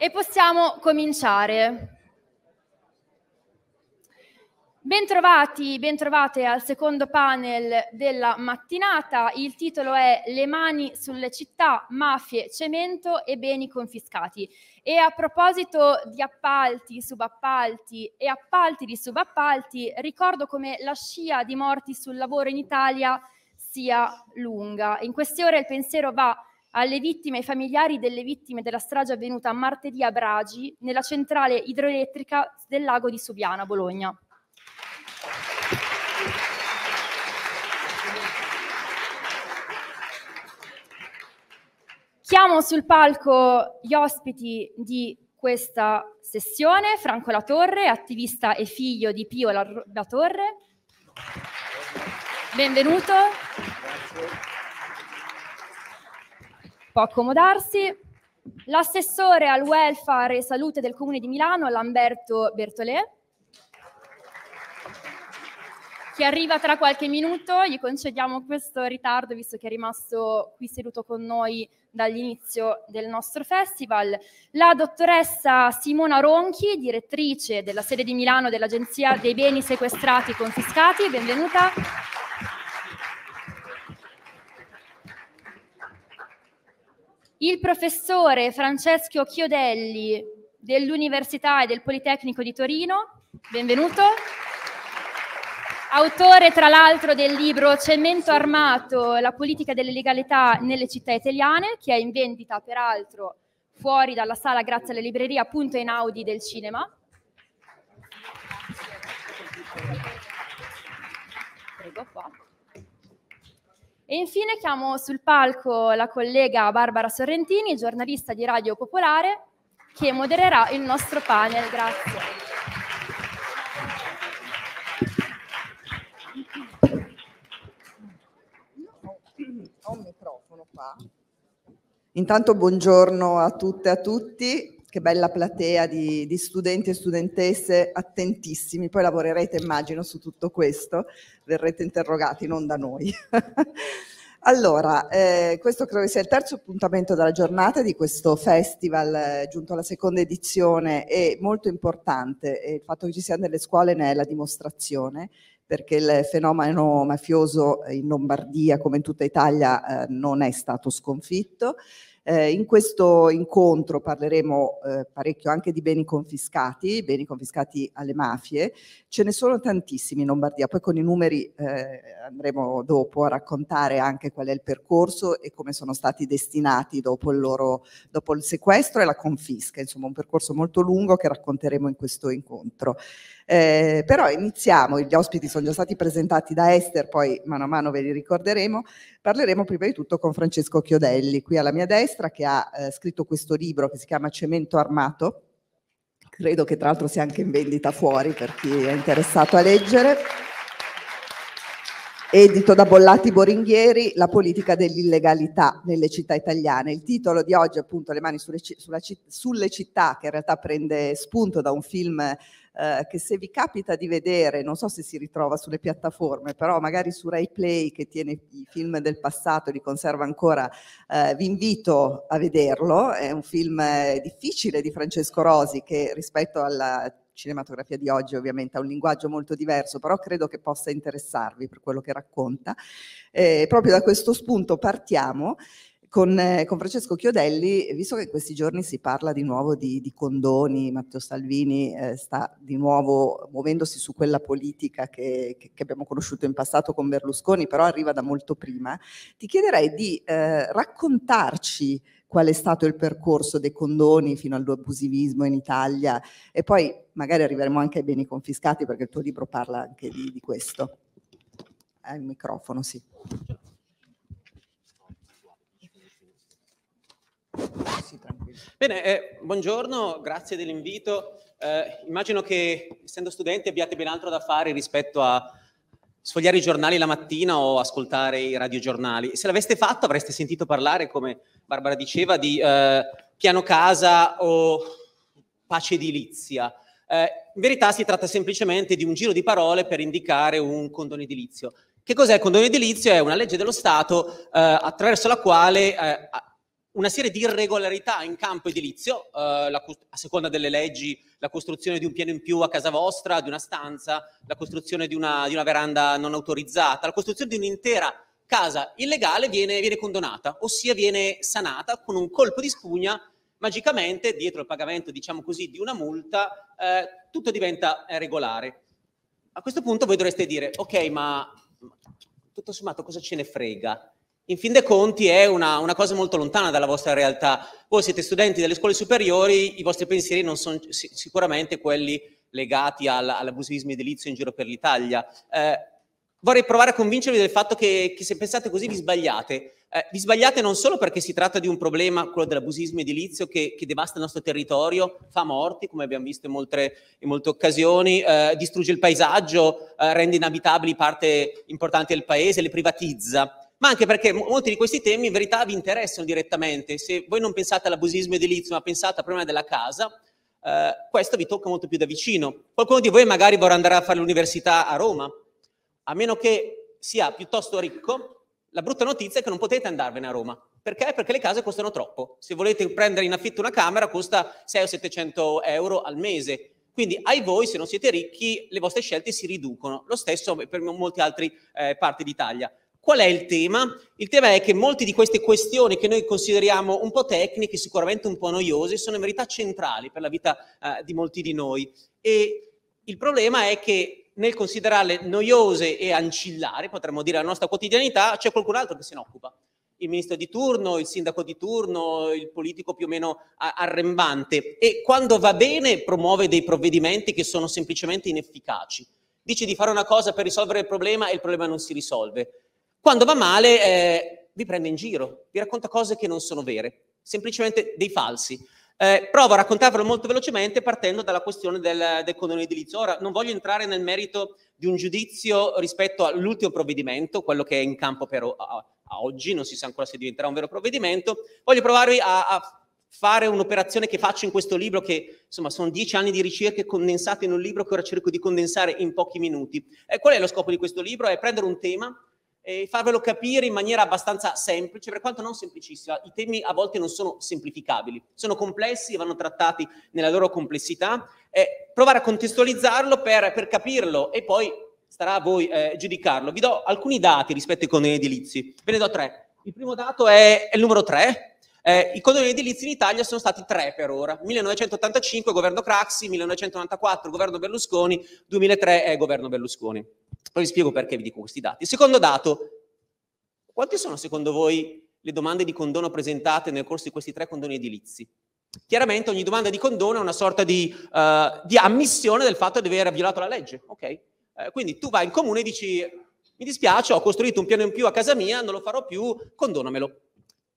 e possiamo cominciare. Bentrovati, bentrovate al secondo panel della mattinata. Il titolo è Le mani sulle città, mafie, cemento e beni confiscati. E a proposito di appalti, subappalti e appalti di subappalti, ricordo come la scia di morti sul lavoro in Italia sia lunga. In queste ore il pensiero va alle vittime e ai familiari delle vittime della strage avvenuta martedì a Bragi, nella centrale idroelettrica del lago di Subiana, Bologna. Chiamo sul palco gli ospiti di questa sessione, Franco La Torre, attivista e figlio di Pio La Torre. Benvenuto. Può accomodarsi. L'assessore al welfare e salute del Comune di Milano, Lamberto Bertolè, che arriva tra qualche minuto. Gli concediamo questo ritardo visto che è rimasto qui seduto con noi dall'inizio del nostro festival. La dottoressa Simona Ronchi, direttrice della sede di Milano dell'Agenzia dei Beni Sequestrati e Confiscati, benvenuta. Il professore Francesco Chiodelli dell'Università e del Politecnico di Torino, benvenuto. Autore tra l'altro del libro Cemento Armato, la politica delle legalità nelle città italiane, che è in vendita peraltro fuori dalla sala grazie alla libreria appunto Einaudi del cinema. Prego, qua. E infine chiamo sul palco la collega Barbara Sorrentini, giornalista di Radio Popolare, che modererà il nostro panel. Grazie. Un microfono qua. Intanto buongiorno a tutte e a tutti, che bella platea di studenti e studentesse attentissimi, poi lavorerete immagino su tutto questo, verrete interrogati non da noi. Allora, questo credo sia il terzo appuntamento della giornata di questo festival, giunto alla seconda edizione, è molto importante e il fatto che ci siano delle scuole ne è la dimostrazione, perché il fenomeno mafioso in Lombardia, come in tutta Italia, non è stato sconfitto. In questo incontro parleremo parecchio anche di beni confiscati alle mafie. Ce ne sono tantissimi in Lombardia, poi con i numeri andremo dopo a raccontare anche qual è il percorso e come sono stati destinati dopo il sequestro e la confisca. Insomma, un percorso molto lungo che racconteremo in questo incontro. Però iniziamo, gli ospiti sono già stati presentati da Esther, poi mano a mano ve li ricorderemo. Parleremo prima di tutto con Francesco Chiodelli, qui alla mia destra, che ha scritto questo libro che si chiama Cemento Armato, credo che tra l'altro sia anche in vendita fuori per chi è interessato a leggere, edito da Bollati Boringhieri, La politica dell'illegalità nelle città italiane. Il titolo di oggi è appunto Le mani sulle città, che in realtà prende spunto da un film che se vi capita di vedere, non so se si ritrova sulle piattaforme, però magari su RayPlay, che tiene i film del passato, li conserva ancora, vi invito a vederlo. È un film difficile di Francesco Rosi, che rispetto alla cinematografia di oggi ovviamente ha un linguaggio molto diverso, però credo che possa interessarvi per quello che racconta. Proprio da questo spunto partiamo con Francesco Chiodelli, visto che in questi giorni si parla di nuovo di condoni. Matteo Salvini sta di nuovo muovendosi su quella politica che abbiamo conosciuto in passato con Berlusconi, però arriva da molto prima. Ti chiederei di raccontarci qual è stato il percorso dei condoni fino all'abusivismo in Italia, e poi magari arriveremo anche ai beni confiscati, perché il tuo libro parla anche di questo. Hai il microfono, sì. Bene, buongiorno, grazie dell'invito. Immagino che, essendo studenti, abbiate ben altro da fare rispetto a sfogliare i giornali la mattina o ascoltare i radiogiornali. Se l'aveste fatto avreste sentito parlare, come Barbara diceva, di piano casa o pace edilizia. In verità si tratta semplicemente di un giro di parole per indicare un condono edilizio. Che cos'è il condono edilizio? È una legge dello Stato attraverso la quale una serie di irregolarità in campo edilizio, a seconda delle leggi, la costruzione di un piano in più a casa vostra, di una stanza, la costruzione di una veranda non autorizzata, la costruzione di un'intera casa illegale viene condonata, ossia viene sanata con un colpo di spugna. Magicamente, dietro il pagamento, diciamo così, di una multa, tutto diventa regolare. A questo punto voi dovreste dire, ok, ma tutto sommato cosa ce ne frega? In fin dei conti è una cosa molto lontana dalla vostra realtà. Voi siete studenti delle scuole superiori, i vostri pensieri non sono sicuramente quelli legati all'abusivismo edilizio in giro per l'Italia. Vorrei provare a convincervi del fatto che se pensate così vi sbagliate. Vi sbagliate non solo perché si tratta di un problema, quello dell'abusismo edilizio, che devasta il nostro territorio, fa morti, come abbiamo visto in molte occasioni, distrugge il paesaggio, rende inabitabili parte importante del paese, le privatizza, ma anche perché molti di questi temi in verità vi interessano direttamente. Se voi non pensate all'abusismo edilizio ma pensate al problema della casa, questo vi tocca molto più da vicino. Qualcuno di voi magari vorrà andare a fare l'università a Roma, a meno che sia piuttosto ricco. La brutta notizia è che non potete andarvene a Roma. Perché? Perché le case costano troppo. Se volete prendere in affitto una camera costa 600 o 700 euro al mese. Quindi ai voi, se non siete ricchi, le vostre scelte si riducono. Lo stesso per molte altre parti d'Italia. Qual è il tema? Il tema è che molte di queste questioni che noi consideriamo un po' tecniche, sicuramente un po' noiose, sono in verità centrali per la vita di molti di noi. E il problema è che nel considerarle noiose e ancillari, potremmo dire, alla nostra quotidianità, c'è qualcun altro che se ne occupa. Il ministro di turno, il sindaco di turno, il politico più o meno arrembante. E quando va bene promuove dei provvedimenti che sono semplicemente inefficaci. Dice di fare una cosa per risolvere il problema e il problema non si risolve. Quando va male vi prende in giro, vi racconta cose che non sono vere, semplicemente dei falsi. Provo a raccontarvelo molto velocemente partendo dalla questione del condono edilizio. Ora non voglio entrare nel merito di un giudizio rispetto all'ultimo provvedimento, quello che è in campo per a oggi, non si sa ancora se diventerà un vero provvedimento. Voglio provarvi a fare un'operazione che faccio in questo libro, che insomma sono 10 anni di ricerche condensate in un libro che ora cerco di condensare in pochi minuti. Qual è lo scopo di questo libro? È prendere un tema e farvelo capire in maniera abbastanza semplice, per quanto non semplicissima. I temi a volte non sono semplificabili, sono complessi e vanno trattati nella loro complessità. Provare a contestualizzarlo per capirlo e poi starà a voi giudicarlo. Vi do alcuni dati rispetto ai condoni edilizi, ve ne do 3. Il primo dato è il numero 3. I condoni edilizi in Italia sono stati 3 per ora: 1985 governo Craxi, 1994 governo Berlusconi, 2003 governo Berlusconi. Poi vi spiego perché vi dico questi dati. Secondo dato, quante sono secondo voi le domande di condono presentate nel corso di questi 3 condoni edilizi? Chiaramente ogni domanda di condono è una sorta di ammissione del fatto di aver violato la legge, ok? Quindi tu vai in comune e dici, mi dispiace, ho costruito un piano in più a casa mia, non lo farò più, condonamelo.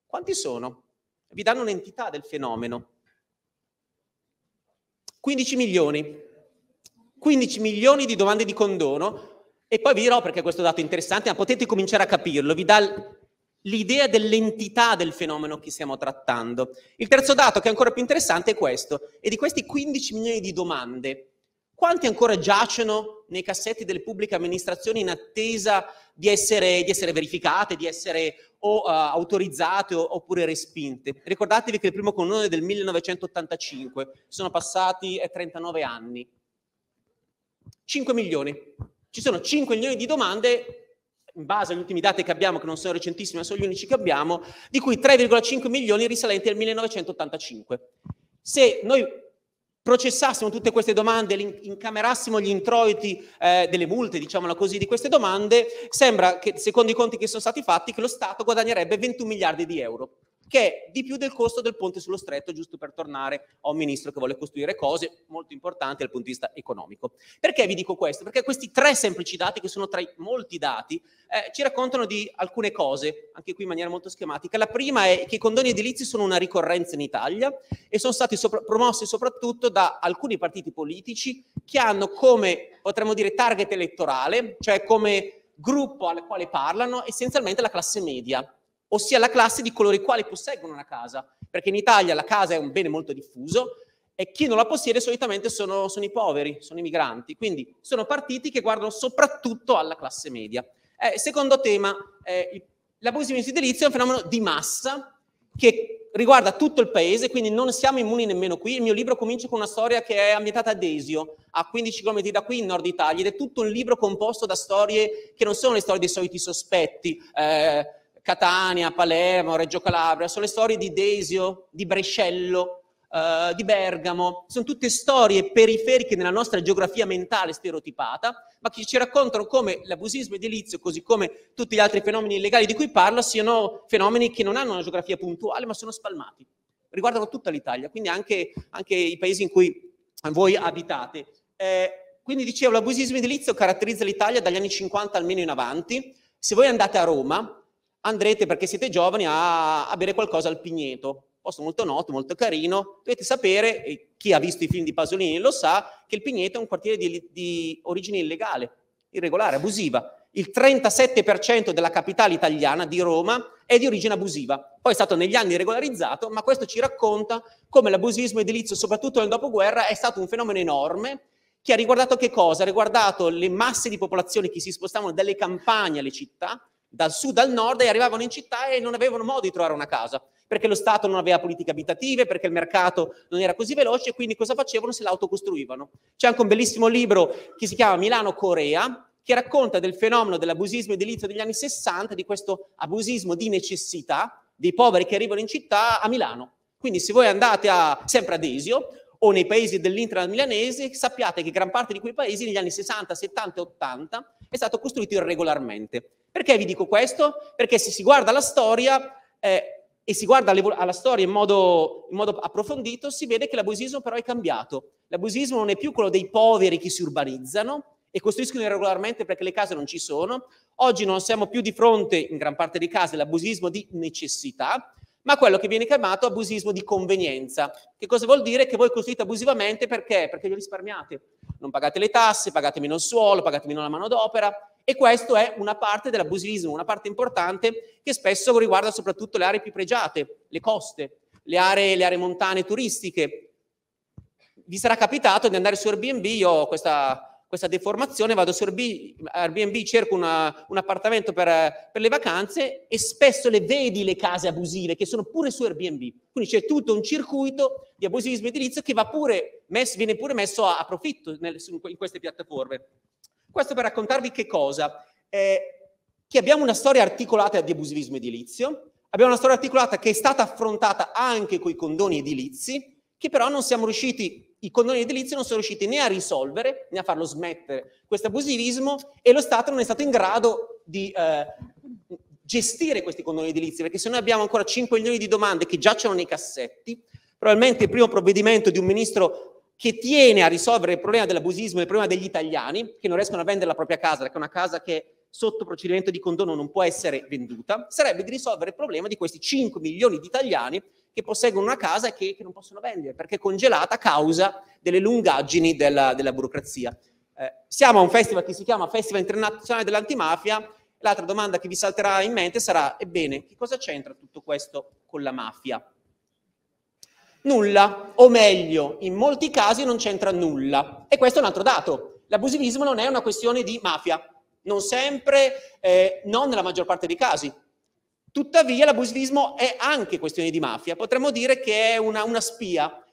Quanti sono? Vi danno un'entità del fenomeno. 15 milioni. 15 milioni di domande di condono. E poi vi dirò perché questo dato è interessante, ma potete cominciare a capirlo, vi dà l'idea dell'entità del fenomeno che stiamo trattando. Il terzo dato, che è ancora più interessante, è questo. E di questi 15 milioni di domande, quanti ancora giacciono nei cassetti delle pubbliche amministrazioni in attesa di essere verificate, di essere o autorizzate oppure respinte? Ricordatevi che il primo condono è del 1985, sono passati 39 anni. 5 milioni. Ci sono 5 milioni di domande, in base agli ultimi dati che abbiamo, che non sono recentissimi, ma sono gli unici che abbiamo, di cui 3,5 milioni risalenti al 1985. Se noi processassimo tutte queste domande, incamerassimo gli introiti delle multe, diciamola così, di queste domande, sembra che, secondo i conti che sono stati fatti, che lo Stato guadagnerebbe 21 miliardi di euro, che è di più del costo del ponte sullo stretto, giusto per tornare a un ministro che vuole costruire cose molto importanti dal punto di vista economico. Perché vi dico questo? Perché questi 3 semplici dati, che sono tra i molti dati, ci raccontano di alcune cose, anche qui in maniera molto schematica. La prima è che i condoni edilizi sono una ricorrenza in Italia e sono stati promossi soprattutto da alcuni partiti politici che hanno come, potremmo dire, target elettorale, cioè come gruppo al quale parlano, essenzialmente la classe media, ossia la classe di coloro i quali posseggono una casa, perché in Italia la casa è un bene molto diffuso e chi non la possiede solitamente sono i poveri, sono i migranti, quindi sono partiti che guardano soprattutto alla classe media. Secondo tema, l'abusivismo edilizio è un fenomeno di massa che riguarda tutto il paese, quindi non siamo immuni nemmeno qui. Il mio libro comincia con una storia che è ambientata a Desio, a 15 km da qui in Nord Italia, ed è tutto un libro composto da storie che non sono le storie dei soliti sospetti, Catania, Palermo, Reggio Calabria, sono le storie di Desio, di Brescello, di Bergamo, sono tutte storie periferiche nella nostra geografia mentale stereotipata, ma che ci raccontano come l'abusismo edilizio, così come tutti gli altri fenomeni illegali di cui parlo, siano fenomeni che non hanno una geografia puntuale, ma sono spalmati, riguardano tutta l'Italia, quindi anche i paesi in cui voi abitate. Quindi dicevo, l'abusismo edilizio caratterizza l'Italia dagli anni 50 almeno in avanti. Se voi andate a Roma, andrete, perché siete giovani, a bere qualcosa al Pigneto, posto molto noto, molto carino. Dovete sapere, e chi ha visto i film di Pasolini lo sa, che il Pigneto è un quartiere di origine illegale, irregolare, abusiva. Il 37% della capitale italiana, di Roma, è di origine abusiva. Poi è stato negli anni regolarizzato, ma questo ci racconta come l'abusismo edilizio, soprattutto nel dopoguerra, è stato un fenomeno enorme, che ha riguardato che cosa? Ha riguardato le masse di popolazione che si spostavano dalle campagne alle città, dal sud al nord, e arrivavano in città e non avevano modo di trovare una casa, perché lo Stato non aveva politiche abitative, perché il mercato non era così veloce, quindi cosa facevano? Se l'autocostruivano. C'è anche un bellissimo libro che si chiama Milano Corea, che racconta del fenomeno dell'abusismo edilizio degli anni 60, di questo abusismo di necessità dei poveri che arrivano in città a Milano. Quindi se voi andate sempre a Desio o nei paesi dell'intra milanese, sappiate che gran parte di quei paesi negli anni 60, 70 e 80 è stato costruito irregolarmente. Perché vi dico questo? Perché se si guarda la storia... e si guarda alla storia in modo approfondito, si vede che l'abusismo però è cambiato. L'abusismo non è più quello dei poveri che si urbanizzano e costruiscono irregolarmente perché le case non ci sono. Oggi non siamo più di fronte, in gran parte dei casi, all'abusismo di necessità, ma quello che viene chiamato abusismo di convenienza. Che cosa vuol dire? Che voi costruite abusivamente perché? Perché vi risparmiate. Non pagate le tasse, pagate meno il suolo, pagate meno la manodopera. E questo è una parte dell'abusismo, una parte importante che spesso riguarda soprattutto le aree più pregiate, le coste, le aree montane turistiche. Vi sarà capitato di andare su Airbnb, io ho questa deformazione, vado su Airbnb, cerco un appartamento per le vacanze e spesso le vedi le case abusive che sono pure su Airbnb. Quindi c'è tutto un circuito di abusismo edilizio che viene pure messo a profitto in queste piattaforme. Questo per raccontarvi che cosa? Che abbiamo una storia articolata di abusivismo edilizio, abbiamo una storia articolata che è stata affrontata anche con i condoni edilizi, che però non siamo riusciti, i condoni edilizi non sono riusciti né a risolvere, né a farlo smettere questo abusivismo, e lo Stato non è stato in grado di gestire questi condoni edilizi, perché se noi abbiamo ancora 5 milioni di domande che giacciono nei cassetti, probabilmente il primo provvedimento di un ministro che tiene a risolvere il problema dell'abusismo e il problema degli italiani, che non riescono a vendere la propria casa, perché è una casa che sotto procedimento di condono non può essere venduta, sarebbe di risolvere il problema di questi 5 milioni di italiani che posseggono una casa e che non possono vendere, perché è congelata a causa delle lungaggini della burocrazia. Siamo a un festival che si chiama Festival Internazionale dell'Antimafia, l'altra domanda che vi salterà in mente sarà, ebbene, che cosa c'entra tutto questo con la mafia? Nulla, o meglio, in molti casi non c'entra nulla. E questo è un altro dato. L'abusivismo non è una questione di mafia, non sempre, non nella maggior parte dei casi. Tuttavia l'abusivismo è anche questione di mafia, potremmo dire che è una spia.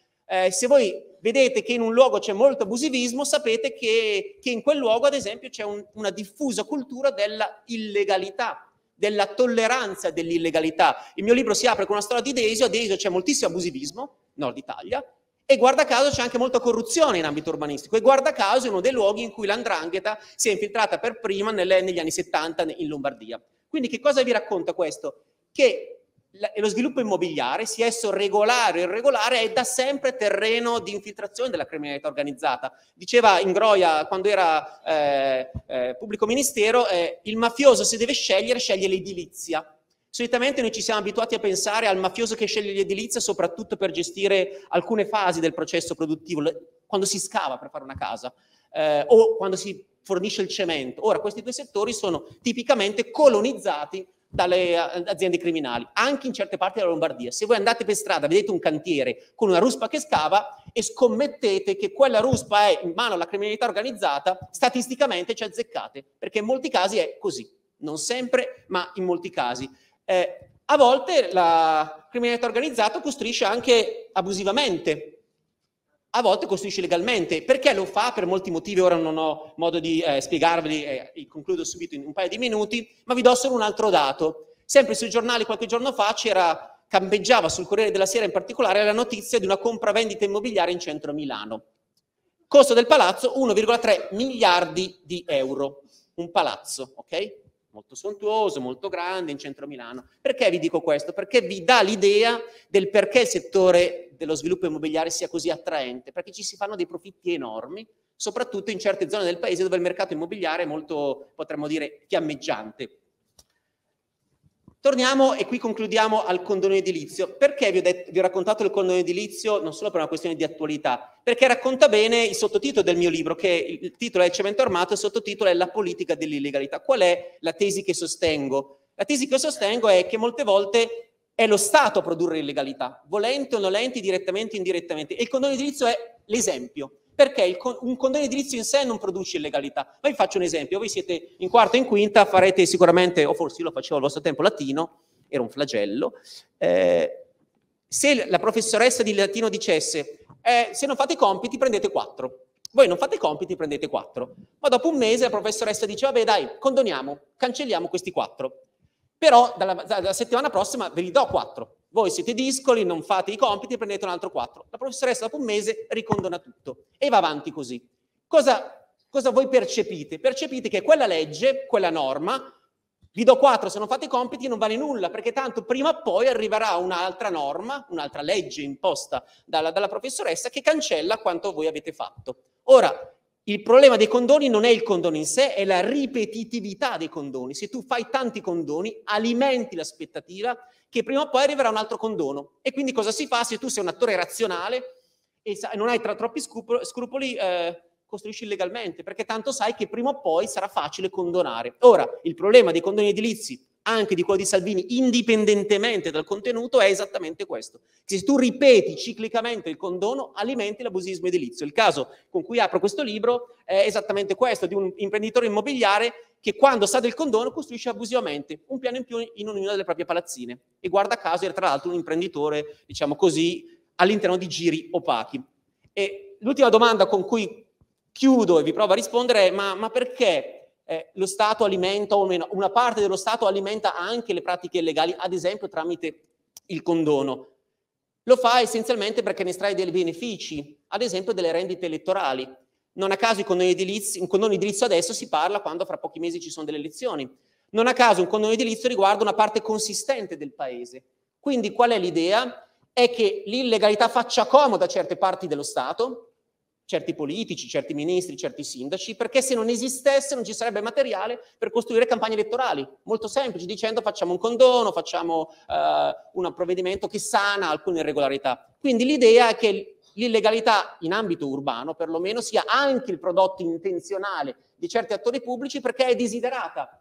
Se voi vedete che in un luogo c'è molto abusivismo, sapete che in quel luogo, ad esempio, c'è una diffusa cultura della illegalità, della tolleranza dell'illegalità. Il mio libro si apre con una storia di Desio. A Desio c'è moltissimo abusivismo, nord Italia, e guarda caso c'è anche molta corruzione in ambito urbanistico, e guarda caso è uno dei luoghi in cui l'andrangheta si è infiltrata per prima negli anni 70 in Lombardia. Quindi che cosa vi racconta questo? Che lo sviluppo immobiliare, sia esso regolare o irregolare, è da sempre terreno di infiltrazione della criminalità organizzata. Diceva Ingroia, quando era pubblico ministero, il mafioso, se deve scegliere, sceglie l'edilizia. Solitamente noi ci siamo abituati a pensare al mafioso che sceglie l'edilizia soprattutto per gestire alcune fasi del processo produttivo, quando si scava per fare una casa, o quando si fornisce il cemento. Ora, questi due settori sono tipicamente colonizzati dalle aziende criminali, anche in certe parti della Lombardia. Se voi andate per strada, vedete un cantiere con una ruspa che scava e scommettete che quella ruspa è in mano alla criminalità organizzata, statisticamente ci azzeccate, perché in molti casi è così, non sempre, ma in molti casi. A volte criminalità organizzata costruisce anche abusivamente, a volte costruisce legalmente. Perché lo fa? Per molti motivi, ora non ho modo di spiegarveli, concludo subito in un paio di minuti, ma vi do solo un altro dato. Sempre sui giornali qualche giorno fa campeggiava sul Corriere della Sera in particolare la notizia di una compravendita immobiliare in centro a Milano. Costo del palazzo 1,3 miliardi di euro. Un palazzo, ok? Molto sontuoso, molto grande, in centro a Milano. Perché vi dico questo? Perché vi dà l'idea del perché il settore dello sviluppo immobiliare sia così attraente, perché ci si fanno dei profitti enormi, soprattutto in certe zone del paese dove il mercato immobiliare è molto, potremmo dire, fiammeggiante. Torniamo, e qui concludiamo, al condono edilizio. Perché vi ho raccontato il condono edilizio? Non solo per una questione di attualità, perché racconta bene il sottotitolo del mio libro, che il titolo è Cemento Armato, il sottotitolo è La politica dell'illegalità. Qual è la tesi che sostengo? La tesi che sostengo è che molte volte è lo Stato a produrre illegalità, volenti o nolenti, direttamente o indirettamente. E il condono edilizio è l'esempio. Perché un condono edilizio in sé non produce illegalità. Ma vi faccio un esempio. Voi siete in quarta e in quinta, farete sicuramente, o forse io lo facevo al vostro tempo, latino, era un flagello. Se la professoressa di latino dicesse, se non fate i compiti prendete 4. Voi non fate i compiti, prendete 4. Ma dopo un mese la professoressa dice, vabbè dai, condoniamo, cancelliamo questi 4. Però dalla settimana prossima ve li do 4. Voi siete discoli, non fate i compiti, prendete un altro 4. La professoressa dopo un mese ricondona tutto e va avanti così. Cosa voi percepite? Percepite che quella legge, quella norma, vi do 4 se non fate i compiti, non vale nulla, perché tanto prima o poi arriverà un'altra norma, un'altra legge imposta dalla professoressa che cancella quanto voi avete fatto. Ora, il problema dei condoni non è il condono in sé, è la ripetitività dei condoni. Se tu fai tanti condoni, alimenti l'aspettativa che prima o poi arriverà un altro condono. E quindi cosa si fa? Se tu sei un attore razionale e non hai troppi scrupoli, costruisci illegalmente, perché tanto sai che prima o poi sarà facile condonare. Ora, il problema dei condoni edilizi, anche di quello di Salvini, indipendentemente dal contenuto, è esattamente questo. Se tu ripeti ciclicamente il condono, alimenti l'abusismo edilizio. Il caso con cui apro questo libro è esattamente questo, di un imprenditore immobiliare che quando sa del condono costruisce abusivamente un piano in più in ognuna delle proprie palazzine. E guarda caso era tra l'altro un imprenditore, diciamo così, all'interno di giri opachi. E l'ultima domanda con cui chiudo e vi provo a rispondere è ma perché... lo Stato alimenta, o meno, una parte dello Stato alimenta anche le pratiche illegali, ad esempio tramite il condono. Lo fa essenzialmente perché ne estrae dei benefici, ad esempio delle rendite elettorali. Non a caso un condono edilizio adesso si parla quando fra pochi mesi ci sono delle elezioni. Non a caso un condono edilizio riguarda una parte consistente del paese. Quindi qual è l'idea? È che l'illegalità faccia comodo a certe parti dello Stato, certi politici, certi ministri, certi sindaci, perché se non esistesse non ci sarebbe materiale per costruire campagne elettorali. Molto semplice, dicendo facciamo un condono, facciamo un provvedimento che sana alcune irregolarità. Quindi l'idea è che l'illegalità in ambito urbano, perlomeno, sia anche il prodotto intenzionale di certi attori pubblici perché è desiderata.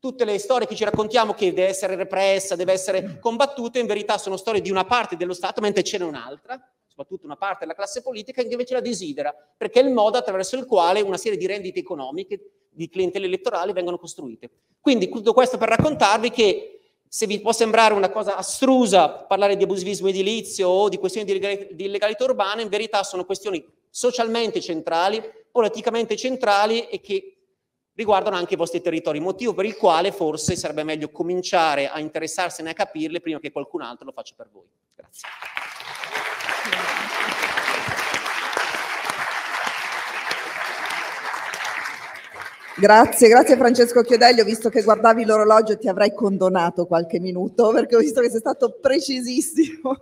Tutte le storie che ci raccontiamo che deve essere repressa, deve essere combattuta, in verità sono storie di una parte dello Stato, mentre ce n'è un'altra, soprattutto una parte della classe politica, che invece la desidera, perché è il modo attraverso il quale una serie di rendite economiche, di clientele elettorali vengono costruite. Quindi tutto questo per raccontarvi che se vi può sembrare una cosa astrusa parlare di abusivismo edilizio o di questioni di illegalità urbana, in verità sono questioni socialmente centrali, politicamente centrali e che riguardano anche i vostri territori, motivo per il quale forse sarebbe meglio cominciare a interessarsene, a capirle, prima che qualcun altro lo faccia per voi. Grazie. Grazie, grazie Francesco Chiodelli, ho visto che guardavi l'orologio e ti avrei condonato qualche minuto, perché ho visto che sei stato precisissimo.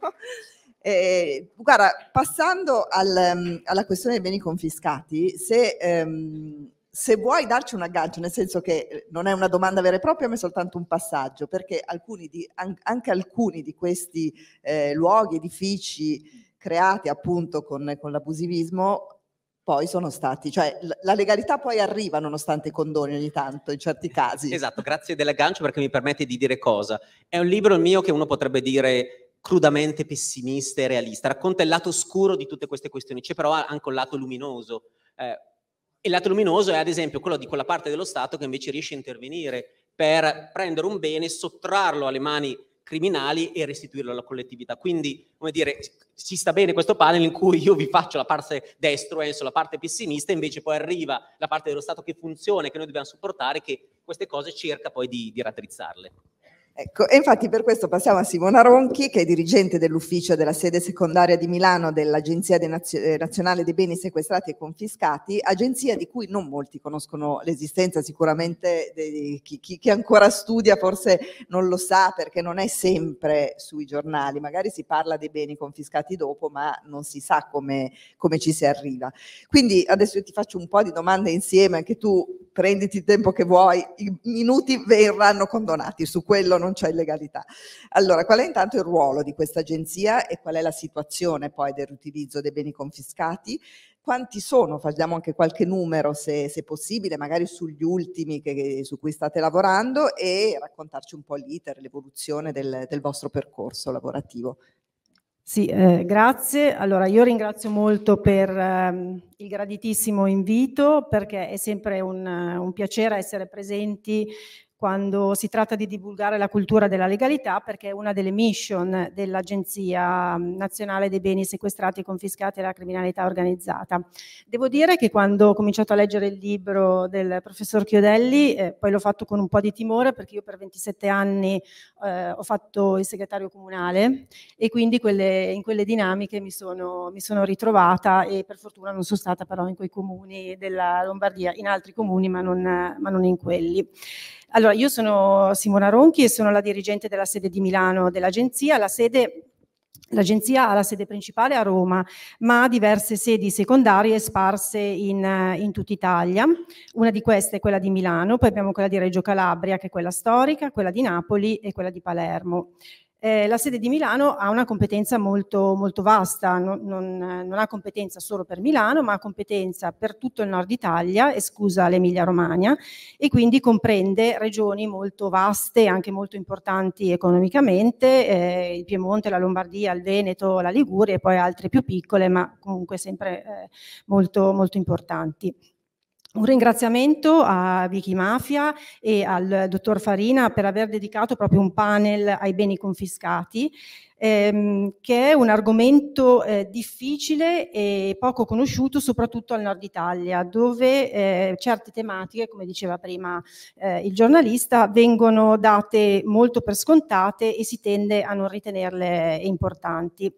Guarda, passando alla questione dei beni confiscati, se vuoi darci un aggancio, nel senso che non è una domanda vera e propria, ma è soltanto un passaggio, perché anche alcuni di questi luoghi, edifici creati appunto con l'abusivismo, poi sono stati, cioè la legalità poi arriva nonostante i condoni ogni tanto in certi casi. Esatto, grazie dell'aggancio perché mi permette di dire cosa. È un libro mio che uno potrebbe dire crudamente pessimista e realista, racconta il lato oscuro di tutte queste questioni, c'è però anche un lato luminoso. Il lato luminoso è ad esempio quello di quella parte dello Stato che invece riesce a intervenire per prendere un bene, sottrarlo alle mani criminali e restituirlo alla collettività. Quindi, come dire, ci sta bene questo panel in cui io vi faccio la parte destro, la parte pessimista, invece poi arriva la parte dello Stato che funziona, che noi dobbiamo supportare, che queste cose cerca poi di raddrizzarle. Ecco, e infatti per questo passiamo a Simona Ronchi, che è dirigente dell'ufficio della sede secondaria di Milano dell'Agenzia Nazionale dei Beni Sequestrati e Confiscati, agenzia di cui non molti conoscono l'esistenza, sicuramente chi ancora studia forse non lo sa, perché non è sempre sui giornali, magari si parla dei beni confiscati dopo, ma non si sa come ci si arriva. Quindi adesso io ti faccio un po' di domande insieme, anche tu prenditi il tempo che vuoi, i minuti verranno condonati, su quello non c'è illegalità. Allora, qual è intanto il ruolo di questa agenzia e qual è la situazione poi del riutilizzo dei beni confiscati? Quanti sono? Facciamo anche qualche numero se possibile, magari sugli ultimi su cui state lavorando, e raccontarci un po' l'iter, l'evoluzione del vostro percorso lavorativo. Sì, grazie. Allora, io ringrazio molto per il graditissimo invito, perché è sempre un piacere essere presenti quando si tratta di divulgare la cultura della legalità, perché è una delle mission dell'Agenzia Nazionale dei Beni Sequestrati e Confiscati alla Criminalità Organizzata. Devo dire che quando ho cominciato a leggere il libro del professor Chiodelli, poi l'ho fatto con un po' di timore, perché io per 27 anni ho fatto il segretario comunale, e quindi in quelle dinamiche mi sono ritrovata, e per fortuna non sono stata però in quei comuni della Lombardia, in altri comuni ma non in quelli. Allora, io sono Simona Ronchi e sono la dirigente della sede di Milano dell'agenzia. L'agenzia ha la sede principale a Roma, ma ha diverse sedi secondarie sparse in tutta Italia. Una di queste è quella di Milano, poi abbiamo quella di Reggio Calabria, che è quella storica, quella di Napoli e quella di Palermo. La sede di Milano ha una competenza molto, molto vasta, non ha competenza solo per Milano, ma ha competenza per tutto il nord Italia, esclusa l'Emilia-Romagna, e quindi comprende regioni molto vaste e anche molto importanti economicamente, il Piemonte, la Lombardia, il Veneto, la Liguria e poi altre più piccole, ma comunque sempre molto, molto importanti. Un ringraziamento a Wikimafia e al dottor Farina per aver dedicato proprio un panel ai beni confiscati, che è un argomento difficile e poco conosciuto, soprattutto al nord Italia, dove certe tematiche, come diceva prima il giornalista, vengono date molto per scontate e si tende a non ritenerle importanti.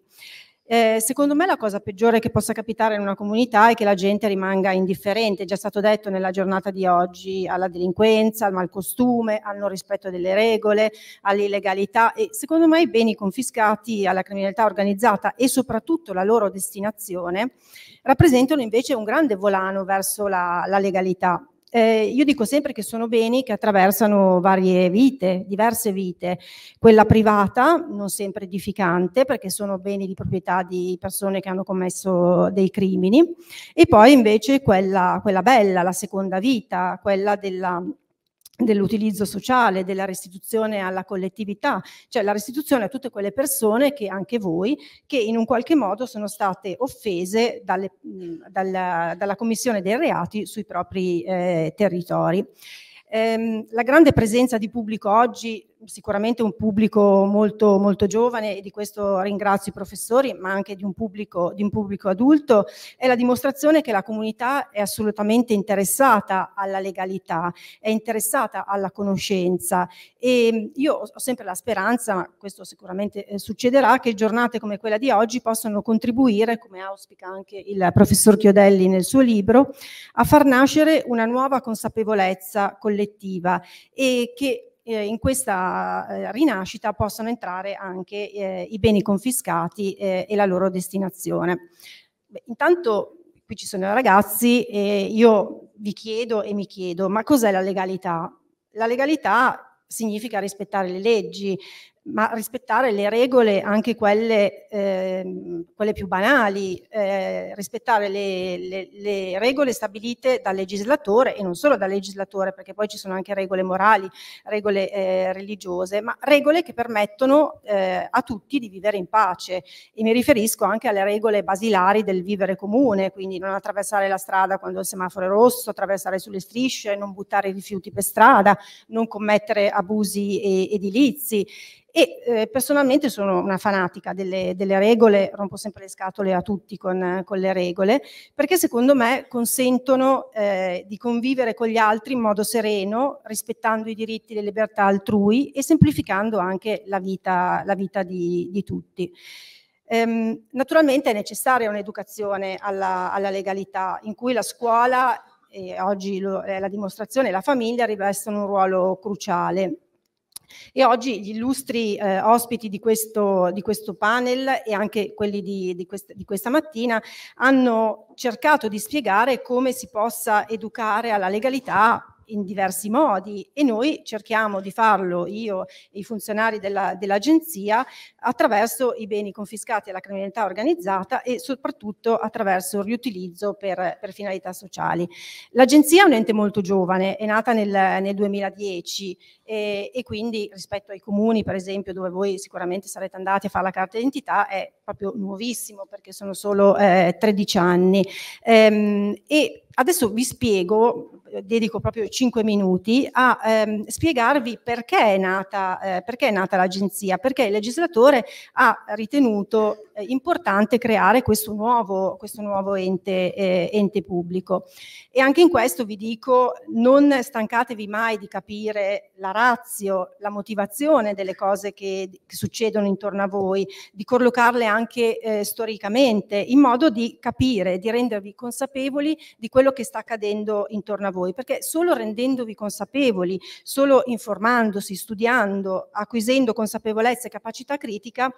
Secondo me la cosa peggiore che possa capitare in una comunità è che la gente rimanga indifferente. È già stato detto nella giornata di oggi, alla delinquenza, al malcostume, al non rispetto delle regole, all'illegalità, e secondo me i beni confiscati alla criminalità organizzata e soprattutto la loro destinazione rappresentano invece un grande volano verso la legalità. Io dico sempre che sono beni che attraversano varie vite, diverse vite, quella privata non sempre edificante, perché sono beni di proprietà di persone che hanno commesso dei crimini, e poi invece quella bella, la seconda vita, quella dell'utilizzo sociale, della restituzione alla collettività, cioè la restituzione a tutte quelle persone, che anche voi, che in un qualche modo sono state offese dalla commissione dei reati sui propri territori. La grande presenza di pubblico oggi, sicuramente un pubblico molto, molto giovane, e di questo ringrazio i professori, ma anche di un pubblico adulto, è la dimostrazione che la comunità è assolutamente interessata alla legalità, è interessata alla conoscenza, e io ho sempre la speranza, ma questo sicuramente succederà, che giornate come quella di oggi possano contribuire, come auspica anche il professor Chiodelli nel suo libro, a far nascere una nuova consapevolezza collettiva, e che in questa rinascita possano entrare anche i beni confiscati e la loro destinazione. Beh, intanto qui ci sono i ragazzi, e io vi chiedo e mi chiedo, ma cos'è la legalità? La legalità significa rispettare le leggi, ma rispettare le regole, anche quelle più banali, rispettare le regole stabilite dal legislatore, e non solo dal legislatore, perché poi ci sono anche regole morali, regole religiose, ma regole che permettono a tutti di vivere in pace, e mi riferisco anche alle regole basilari del vivere comune, quindi non attraversare la strada quando il semaforo è rosso, attraversare sulle strisce, non buttare i rifiuti per strada, non commettere abusi edilizi. e personalmente sono una fanatica delle regole, rompo sempre le scatole a tutti con le regole, perché secondo me consentono di convivere con gli altri in modo sereno, rispettando i diritti e le libertà altrui e semplificando anche la vita di tutti. Naturalmente è necessaria un'educazione alla legalità, in cui la scuola, e oggi la dimostrazione, e la famiglia rivestono un ruolo cruciale. E oggi gli illustri ospiti di questo panel e anche quelli di questa mattina hanno cercato di spiegare come si possa educare alla legalità in diversi modi, e noi cerchiamo di farlo, io e i funzionari dell'agenzia, attraverso i beni confiscati alla criminalità organizzata e soprattutto attraverso il riutilizzo per finalità sociali. L'agenzia è un ente molto giovane, è nata nel 2010 e quindi rispetto ai comuni, per esempio, dove voi sicuramente sarete andati a fare la carta d'identità, è proprio nuovissimo, perché sono solo 13 anni. E adesso vi spiego, dedico proprio 5 minuti a spiegarvi perché è nata l'agenzia, perché il legislatore ha ritenuto importante creare questo nuovo ente pubblico. E anche in questo vi dico, non stancatevi mai di capire la ratio, la motivazione delle cose che succedono intorno a voi, di collocarle anche storicamente, in modo di capire, di rendervi consapevoli di quello che sta accadendo intorno a voi, perché solo rendendovi consapevoli, solo informandosi, studiando, acquisendo consapevolezza e capacità critica,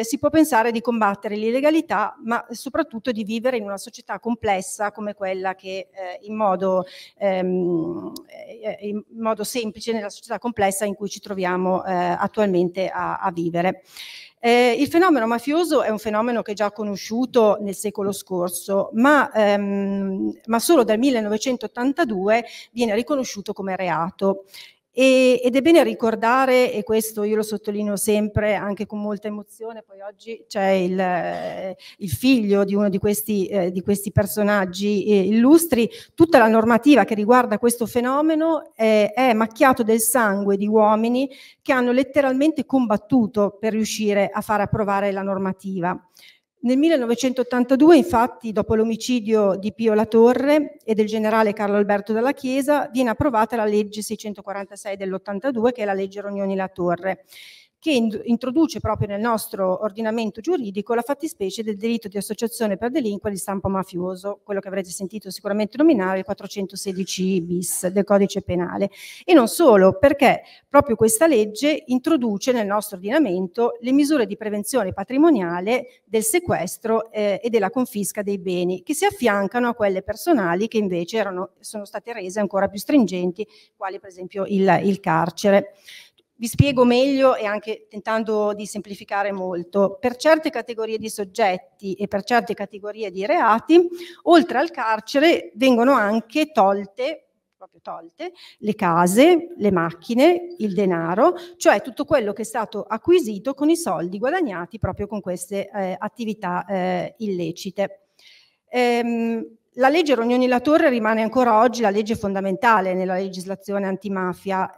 si può pensare di combattere l'illegalità, ma soprattutto di vivere in una società complessa come quella che in modo semplice, nella società complessa in cui ci troviamo attualmente a vivere. Il fenomeno mafioso è un fenomeno che è già conosciuto nel secolo scorso, ma solo dal 1982 viene riconosciuto come reato. Ed è bene ricordare, e questo io lo sottolineo sempre anche con molta emozione, poi oggi c'è il figlio di uno di questi personaggi illustri, tutta la normativa che riguarda questo fenomeno è macchiato del sangue di uomini che hanno letteralmente combattuto per riuscire a far approvare la normativa. Nel 1982, infatti, dopo l'omicidio di Pio La Torre e del generale Carlo Alberto Dalla Chiesa, viene approvata la legge 646 dell'82, che è la legge Rognoni La Torre, che introduce proprio nel nostro ordinamento giuridico la fattispecie del delitto di associazione per delinquere di stampo mafioso, quello che avrete sentito sicuramente nominare, il 416 bis del codice penale. E non solo, perché proprio questa legge introduce nel nostro ordinamento le misure di prevenzione patrimoniale, del sequestro e della confisca dei beni, che si affiancano a quelle personali che invece sono state rese ancora più stringenti, quali per esempio il carcere. Vi spiego meglio, e anche tentando di semplificare molto, per certe categorie di soggetti e per certe categorie di reati, oltre al carcere vengono anche tolte le case, le macchine, il denaro, cioè tutto quello che è stato acquisito con i soldi guadagnati proprio con queste attività illecite. La legge Rognoni La Torre rimane ancora oggi la legge fondamentale nella legislazione antimafia.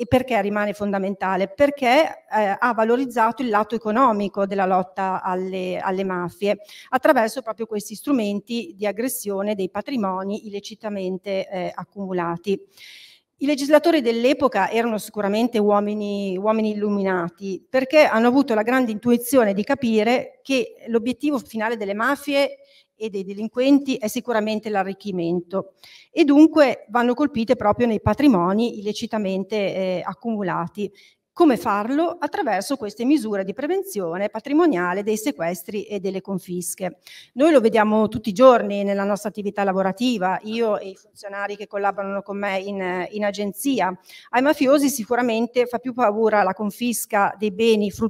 E perché rimane fondamentale? Perché ha valorizzato il lato economico della lotta alle mafie, attraverso proprio questi strumenti di aggressione dei patrimoni illecitamente accumulati. I legislatori dell'epoca erano sicuramente uomini illuminati, perché hanno avuto la grande intuizione di capire che l'obiettivo finale delle mafie e dei delinquenti è sicuramente l'arricchimento, e dunque vanno colpite proprio nei patrimoni illecitamente accumulati. Come farlo? Attraverso queste misure di prevenzione patrimoniale, dei sequestri e delle confische. Noi lo vediamo tutti i giorni nella nostra attività lavorativa, io e i funzionari che collaborano con me in agenzia. Ai mafiosi sicuramente fa più paura la confisca dei beni frutto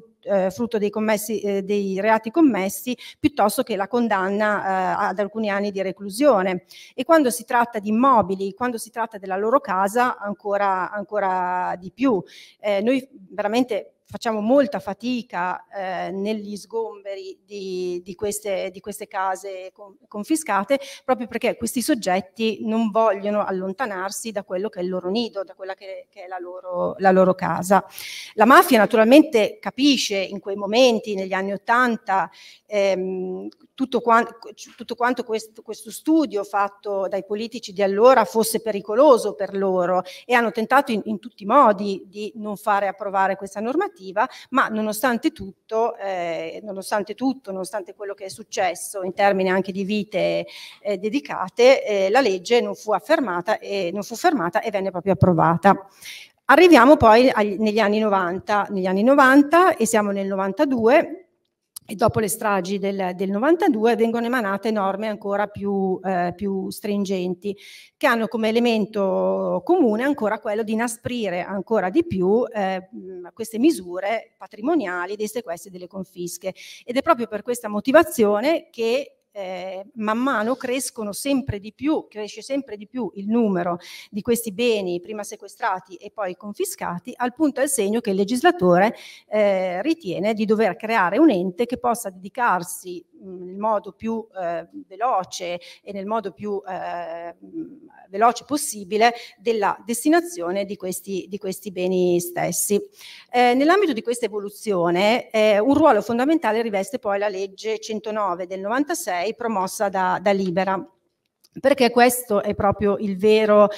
dei reati commessi, piuttosto che la condanna ad alcuni anni di reclusione, e quando si tratta di immobili, quando si tratta della loro casa, ancora di più. Noi veramente facciamo molta fatica negli sgomberi di queste case confiscate, proprio perché questi soggetti non vogliono allontanarsi da quello che è il loro nido, da quella che è la loro casa. La mafia naturalmente capisce in quei momenti, negli anni '80, tutto quanto questo studio fatto dai politici di allora fosse pericoloso per loro, e hanno tentato in tutti i modi di non fare approvare questa normativa, ma nonostante quello che è successo in termini anche di vite dedicate, la legge non fu fermata e venne proprio approvata. Arriviamo poi negli anni 90 e siamo nel 92, e dopo le stragi del 92 vengono emanate norme ancora più stringenti, che hanno come elemento comune ancora quello di inasprire ancora di più queste misure patrimoniali dei sequestri e delle confische. Ed è proprio per questa motivazione che man mano cresce sempre di più il numero di questi beni prima sequestrati e poi confiscati, al punto e al segno che il legislatore ritiene di dover creare un ente che possa dedicarsi nel modo più veloce e nel modo più veloce possibile della destinazione di questi beni stessi. Nell'ambito di questa evoluzione un ruolo fondamentale riveste poi la legge 109 del 96 promossa da Libera, perché questo è proprio il vero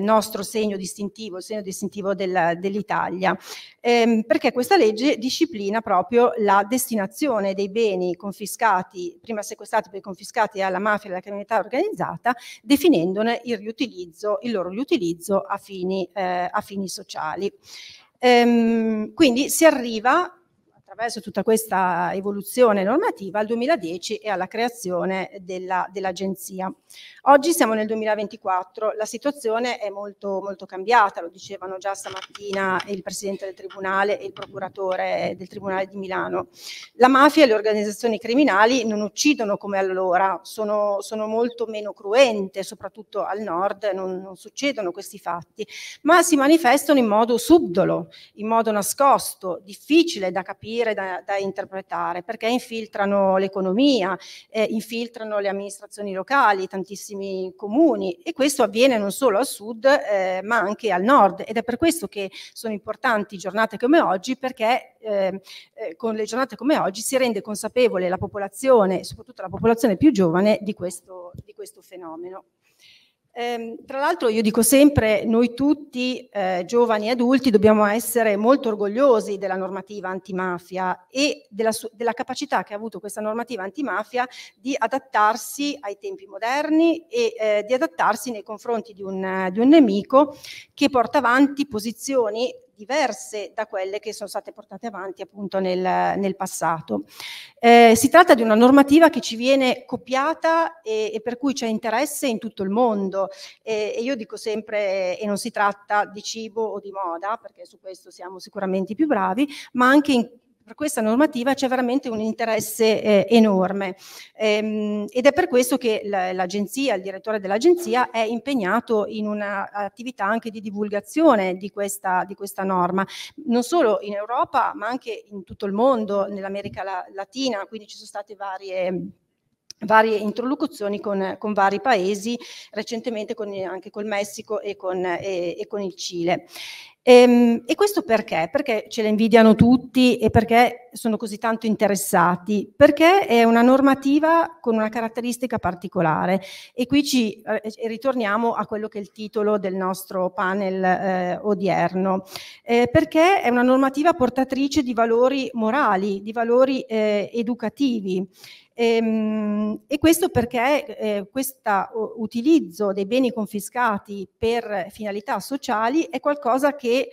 nostro segno distintivo, il segno distintivo dell'Italia, perché questa legge disciplina proprio la destinazione dei beni confiscati, prima sequestrati poi confiscati alla mafia e alla criminalità organizzata, definendone il loro riutilizzo a fini sociali. Quindi si arriva, attraverso tutta questa evoluzione normativa, al 2010 e alla creazione dell'agenzia. Oggi siamo nel 2024, la situazione è molto, molto cambiata, lo dicevano già stamattina il Presidente del Tribunale e il Procuratore del Tribunale di Milano. La mafia e le organizzazioni criminali non uccidono come allora, sono molto meno cruente, soprattutto al nord non succedono questi fatti, ma si manifestano in modo subdolo, in modo nascosto, difficile da capire, da interpretare, perché infiltrano l'economia, infiltrano le amministrazioni locali, tantissimi comuni, e questo avviene non solo al sud ma anche al nord, ed è per questo che sono importanti giornate come oggi, perché con le giornate come oggi si rende consapevole la popolazione, soprattutto la popolazione più giovane, di questo fenomeno. Tra l'altro io dico sempre, noi tutti, giovani e adulti, dobbiamo essere molto orgogliosi della normativa antimafia e della capacità che ha avuto questa normativa antimafia di adattarsi ai tempi moderni e di adattarsi nei confronti di un nemico che porta avanti posizioni diverse da quelle che sono state portate avanti appunto nel passato. Si tratta di una normativa che ci viene copiata e per cui c'è interesse in tutto il mondo, e io dico sempre, e non si tratta di cibo o di moda, perché su questo siamo sicuramente più bravi, ma anche per questa normativa c'è veramente un interesse enorme, ed è per questo che l'agenzia, il direttore dell'agenzia è impegnato in un'attività anche di divulgazione di questa norma, non solo in Europa ma anche in tutto il mondo, nell'America Latina, quindi ci sono state varie interlocuzioni con vari paesi, recentemente anche col Messico e con il Cile. E questo perché? Perché ce le invidiano tutti e perché sono così tanto interessati? Perché è una normativa con una caratteristica particolare, e qui ci ritorniamo a quello che è il titolo del nostro panel odierno, perché è una normativa portatrice di valori morali, di valori educativi. E questo perché questo utilizzo dei beni confiscati per finalità sociali è qualcosa che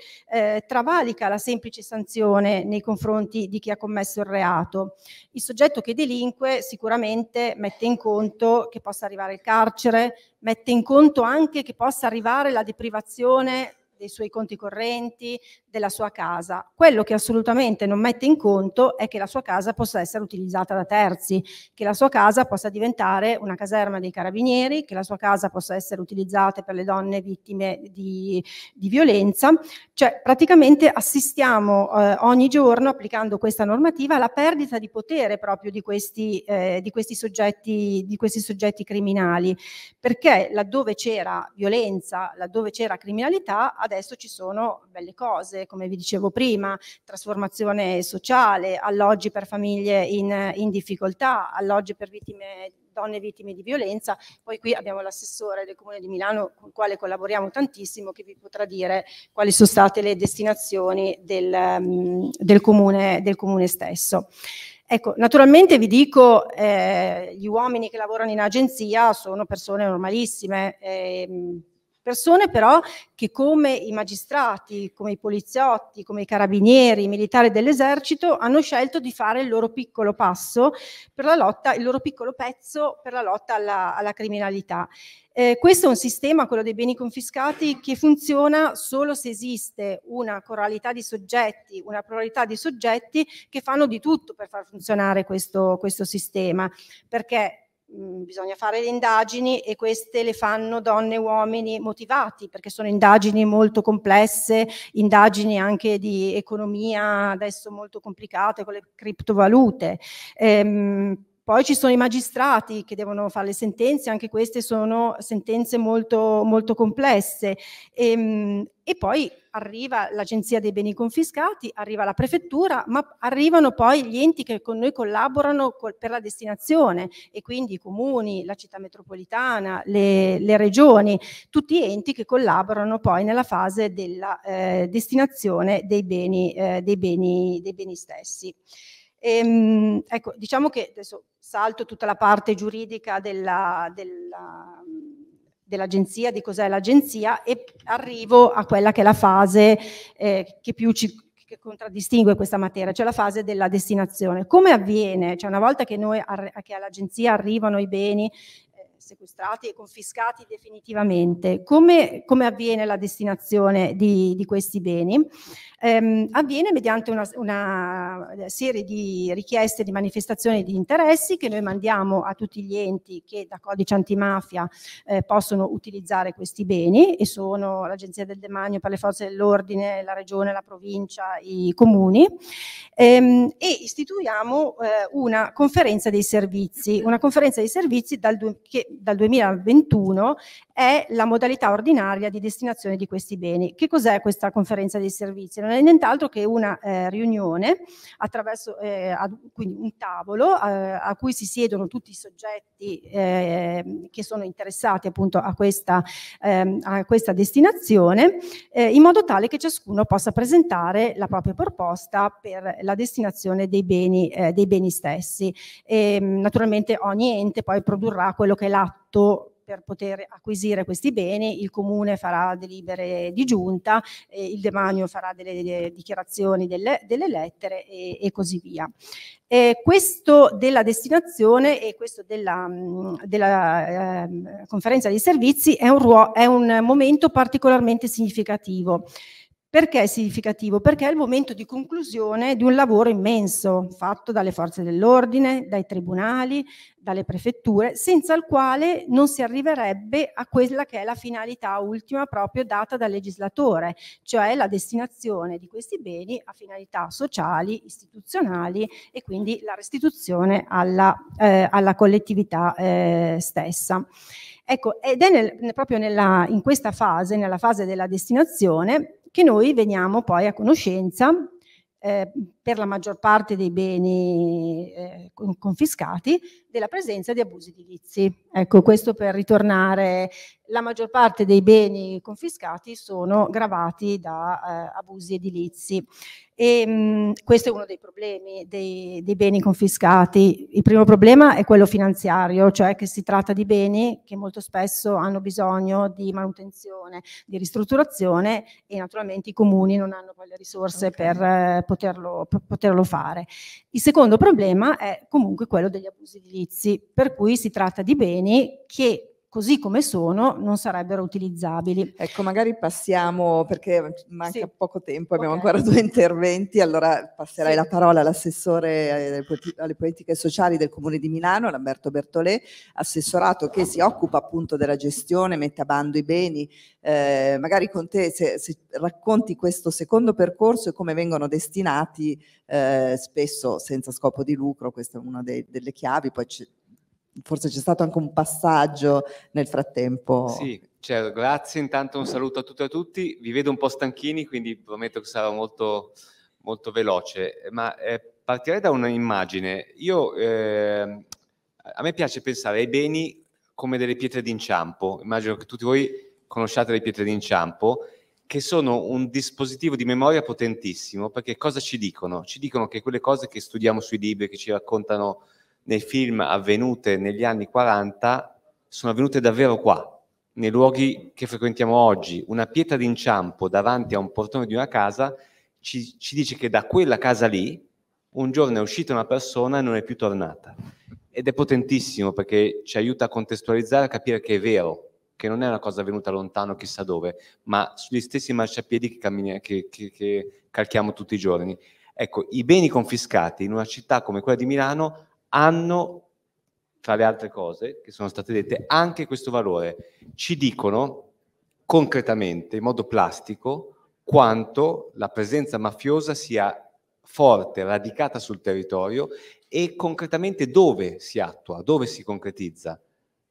travalica la semplice sanzione nei confronti di chi ha commesso il reato. Il soggetto che delinque sicuramente mette in conto che possa arrivare il carcere, mette in conto anche che possa arrivare la deprivazione dei suoi conti correnti, della sua casa. Quello che assolutamente non mette in conto è che la sua casa possa essere utilizzata da terzi, che la sua casa possa diventare una caserma dei carabinieri, che la sua casa possa essere utilizzata per le donne vittime di violenza. Cioè praticamente assistiamo ogni giorno, applicando questa normativa, alla perdita di potere proprio di questi soggetti criminali, perché laddove c'era violenza, laddove c'era criminalità, adesso ci sono belle cose, come vi dicevo prima, trasformazione sociale, alloggi per famiglie in difficoltà, alloggi per donne vittime di violenza. Poi qui abbiamo l'assessore del Comune di Milano, con il quale collaboriamo tantissimo, che vi potrà dire quali sono state le destinazioni del comune stesso. Ecco, naturalmente vi dico, gli uomini che lavorano in agenzia sono persone normalissime, persone però che, come i magistrati, come i poliziotti, come i carabinieri, i militari dell'esercito, hanno scelto di fare il loro piccolo passo per la lotta, il loro piccolo pezzo per la lotta alla criminalità. Questo è un sistema, quello dei beni confiscati, che funziona solo se esiste una coralità di soggetti, una pluralità di soggetti che fanno di tutto per far funzionare questo sistema, perché bisogna fare le indagini, e queste le fanno donne e uomini motivati, perché sono indagini molto complesse, indagini anche di economia adesso molto complicate con le criptovalute. Poi ci sono i magistrati che devono fare le sentenze, anche queste sono sentenze molto, molto complesse. E poi arriva l'Agenzia dei Beni Confiscati, arriva la Prefettura, ma arrivano poi gli enti che con noi collaborano per la destinazione, e quindi i comuni, la città metropolitana, le regioni, tutti enti che collaborano poi nella fase della destinazione dei beni stessi. Ecco, diciamo che adesso salto tutta la parte giuridica dell'agenzia, di cos'è l'agenzia, e arrivo a quella che è la fase che contraddistingue questa materia, cioè la fase della destinazione. Come avviene? Cioè, una volta che all'agenzia arrivano i beni sequestrati e confiscati definitivamente, come avviene la destinazione di questi beni? Avviene mediante una serie di richieste di manifestazioni di interessi che noi mandiamo a tutti gli enti che da codice antimafia possono utilizzare questi beni, e sono l'Agenzia del Demanio per le Forze dell'Ordine, la Regione, la Provincia, i Comuni, e istituiamo una conferenza dei servizi, che dal 2021 è la modalità ordinaria di destinazione di questi beni. Che cos'è questa conferenza dei servizi? Non è nient'altro che una riunione attraverso quindi un tavolo a cui si siedono tutti i soggetti che sono interessati appunto a questa destinazione, in modo tale che ciascuno possa presentare la propria proposta per la destinazione dei beni stessi. E, naturalmente, ogni ente poi produrrà quello che è l'atto per poter acquisire questi beni. Il comune farà delibere di giunta, il demanio farà delle dichiarazioni, delle lettere e così via. Questo della destinazione e questo della conferenza dei servizi è un momento particolarmente significativo. Perché è significativo? Perché è il momento di conclusione di un lavoro immenso fatto dalle forze dell'ordine, dai tribunali, dalle prefetture, senza il quale non si arriverebbe a quella che è la finalità ultima proprio data dal legislatore, cioè la destinazione di questi beni a finalità sociali, istituzionali, e quindi la restituzione alla collettività stessa. Ecco, ed è proprio in questa fase, nella fase della destinazione, che noi veniamo poi a conoscenza per la maggior parte dei beni confiscati della presenza di abusi edilizi. Ecco, questo per ritornare: la maggior parte dei beni confiscati sono gravati da abusi edilizi. E, questo è uno dei problemi dei beni confiscati. Il primo problema è quello finanziario, cioè che si tratta di beni che molto spesso hanno bisogno di manutenzione, di ristrutturazione, e naturalmente i comuni non hanno poi le risorse per poterlo fare. Il secondo problema è comunque quello degli abusi edilizi, per cui si tratta di beni che così come sono non sarebbero utilizzabili. Ecco, magari passiamo, perché manca poco tempo, abbiamo ancora due interventi, allora passerai la parola all'assessore alle politiche sociali del Comune di Milano, Lamberto Bertolè, assessorato che si occupa appunto della gestione, mette a bando i beni, magari con te se racconti questo secondo percorso e come vengono destinati spesso senza scopo di lucro, questa è una delle chiavi, poi forse c'è stato anche un passaggio nel frattempo. Sì, certo, grazie, intanto un saluto a tutte e a tutti, vi vedo un po' stanchini quindi prometto che sarò molto, molto veloce, ma partirei da un'immagine. A me piace pensare ai beni come delle pietre d'inciampo, immagino che tutti voi conosciate le pietre d'inciampo, che sono un dispositivo di memoria potentissimo, perché cosa ci dicono? Ci dicono che quelle cose che studiamo sui libri, che ci raccontano nei film, avvenute negli anni 40, sono avvenute davvero qua, nei luoghi che frequentiamo oggi. Una pietra d'inciampo davanti a un portone di una casa ci dice che da quella casa lì un giorno è uscita una persona e non è più tornata. Ed è potentissimo perché ci aiuta a contestualizzare, a capire che è vero, che non è una cosa venuta lontano chissà dove, ma sugli stessi marciapiedi che calchiamo tutti i giorni. Ecco, i beni confiscati in una città come quella di Milano hanno, tra le altre cose che sono state dette, anche questo valore. Ci dicono concretamente, in modo plastico, quanto la presenza mafiosa sia forte, radicata sul territorio e concretamente dove si attua, dove si concretizza.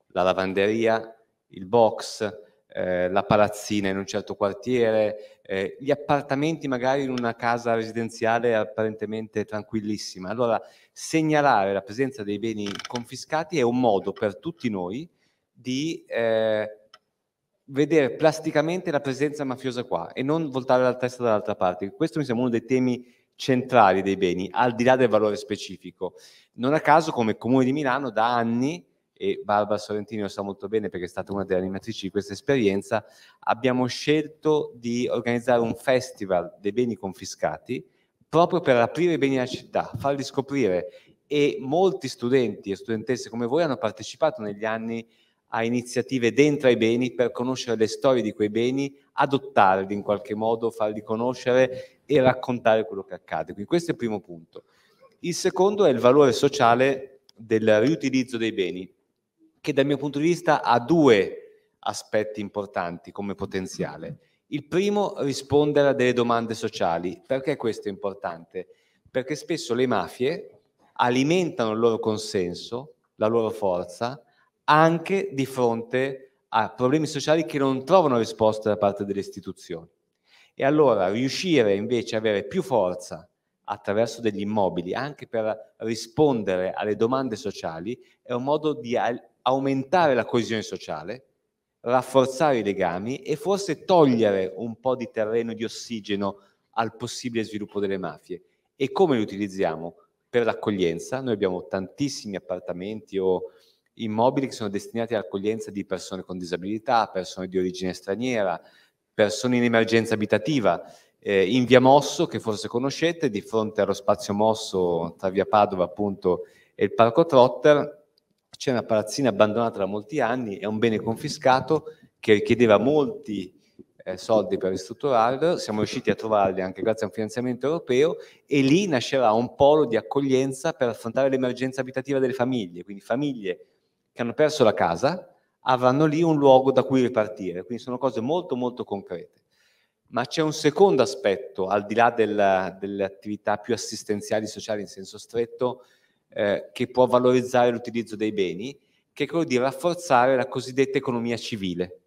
La lavanderia, il box, la palazzina in un certo quartiere, gli appartamenti magari in una casa residenziale apparentemente tranquillissima. Allora, segnalare la presenza dei beni confiscati è un modo per tutti noi di vedere plasticamente la presenza mafiosa qua e non voltare la testa dall'altra parte. Questo mi sembra uno dei temi centrali dei beni, al di là del valore specifico. Non a caso, come Comune di Milano, da anni, e Barbara Sorrentini lo sa molto bene perché è stata una delle animatrici di questa esperienza, abbiamo scelto di organizzare un festival dei beni confiscati proprio per aprire i beni alla città, farli scoprire, e molti studenti e studentesse come voi hanno partecipato negli anni a iniziative dentro ai beni per conoscere le storie di quei beni, adottarli in qualche modo, farli conoscere e raccontare quello che accade. Quindi questo è il primo punto. Il secondo è il valore sociale del riutilizzo dei beni, che dal mio punto di vista ha due aspetti importanti come potenziale. Il primo, rispondere a delle domande sociali. Perché questo è importante? Perché spesso le mafie alimentano il loro consenso, la loro forza, anche di fronte a problemi sociali che non trovano risposte da parte delle istituzioni. E allora riuscire invece a avere più forza attraverso degli immobili, anche per rispondere alle domande sociali, è un modo di aumentare la coesione sociale, rafforzare i legami e forse togliere un po' di terreno, di ossigeno al possibile sviluppo delle mafie. E come li utilizziamo? Per l'accoglienza. Noi abbiamo tantissimi appartamenti o immobili che sono destinati all'accoglienza di persone con disabilità, persone di origine straniera, persone in emergenza abitativa. In via Mosso, che forse conoscete, di fronte allo spazio Mosso tra via Padova appunto e il parco Trotter, c'è una palazzina abbandonata da molti anni, è un bene confiscato che richiedeva molti soldi per ristrutturarlo, siamo riusciti a trovarli anche grazie a un finanziamento europeo, e lì nascerà un polo di accoglienza per affrontare l'emergenza abitativa delle famiglie, quindi famiglie che hanno perso la casa avranno lì un luogo da cui ripartire, quindi sono cose molto molto concrete. Ma c'è un secondo aspetto, al di là delle attività più assistenziali sociali in senso stretto, che può valorizzare l'utilizzo dei beni, che è quello di rafforzare la cosiddetta economia civile.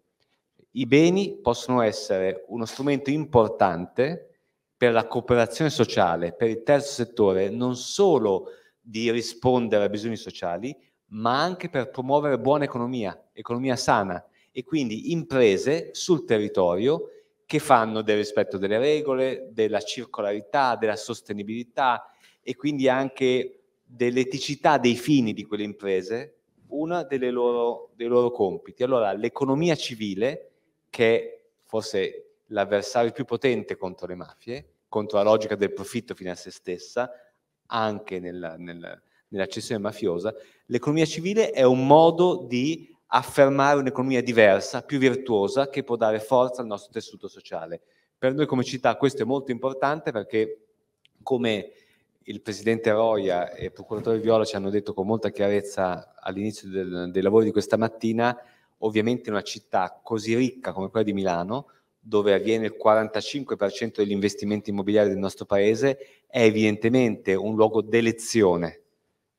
I beni possono essere uno strumento importante per la cooperazione sociale, per il terzo settore, non solo di rispondere a bisogni sociali, ma anche per promuovere buona economia, economia sana, e quindi imprese sul territorio che fanno del rispetto delle regole, della circolarità, della sostenibilità e quindi anche dell'eticità dei fini di quelle imprese, una dei loro compiti. Allora l'economia civile, che è forse l'avversario più potente contro le mafie, contro la logica del profitto fine a se stessa, anche nell'accessione mafiosa, l'economia civile è un modo di affermare un'economia diversa, più virtuosa, che può dare forza al nostro tessuto sociale. Per noi come città questo è molto importante, perché come il presidente Roia e il procuratore Viola ci hanno detto con molta chiarezza all'inizio dei lavori di questa mattina, ovviamente in una città così ricca come quella di Milano, dove avviene il 45% degli investimenti immobiliari del nostro paese, è evidentemente un luogo d'elezione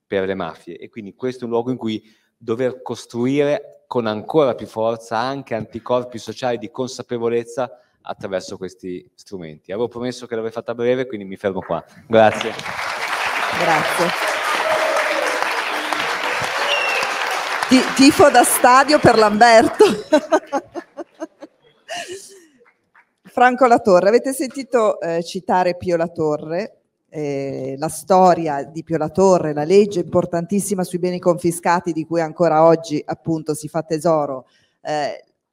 per le mafie, e quindi questo è un luogo in cui dover costruire con ancora più forza anche anticorpi sociali di consapevolezza attraverso questi strumenti. Avevo promesso che l'avrei fatta breve, quindi mi fermo qua. Grazie. Grazie. Tifo da stadio per Lamberto. Franco La Torre, avete sentito citare Pio La Torre, la storia di Pio La Torre, la legge importantissima sui beni confiscati di cui ancora oggi appunto si fa tesoro,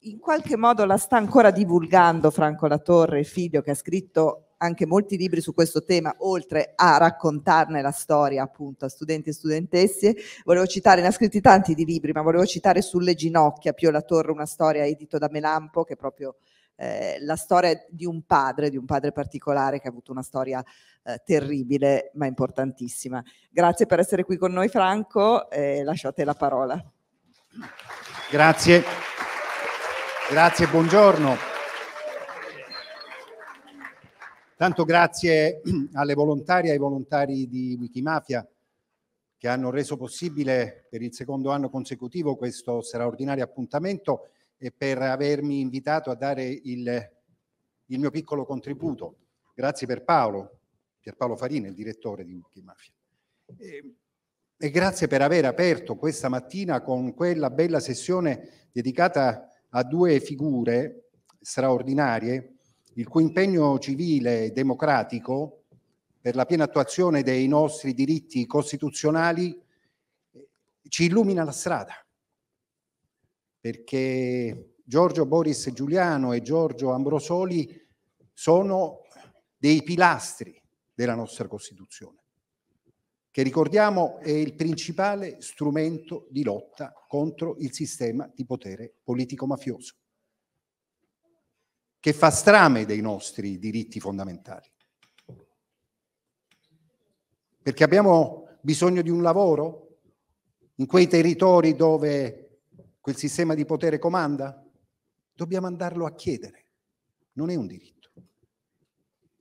in qualche modo la sta ancora divulgando Franco La Torre, il figlio, che ha scritto anche molti libri su questo tema, oltre a raccontarne la storia appunto a studenti e studentesse. Volevo citare, ne ha scritti tanti di libri, ma volevo citare Sulle ginocchia, Pio La Torre, una storia edito da Melampo, che è proprio la storia di un padre particolare che ha avuto una storia terribile ma importantissima. Grazie per essere qui con noi Franco, lascio a te la parola. Grazie, grazie, buongiorno. Tanto grazie alle volontarie e ai volontari di Wikimafia che hanno reso possibile per il secondo anno consecutivo questo straordinario appuntamento e per avermi invitato a dare il mio piccolo contributo. Grazie per Pierpaolo Farina, il direttore di Wikimafia. E grazie per aver aperto questa mattina con quella bella sessione dedicata a due figure straordinarie, il cui impegno civile e democratico per la piena attuazione dei nostri diritti costituzionali ci illumina la strada, perché Giorgio Boris Giuliano e Giorgio Ambrosoli sono dei pilastri della nostra Costituzione, che ricordiamo è il principale strumento di lotta contro il sistema di potere politico-mafioso, che fa strame dei nostri diritti fondamentali. Perché abbiamo bisogno di un lavoro in quei territori dove quel sistema di potere comanda? Dobbiamo andarlo a chiedere, non è un diritto.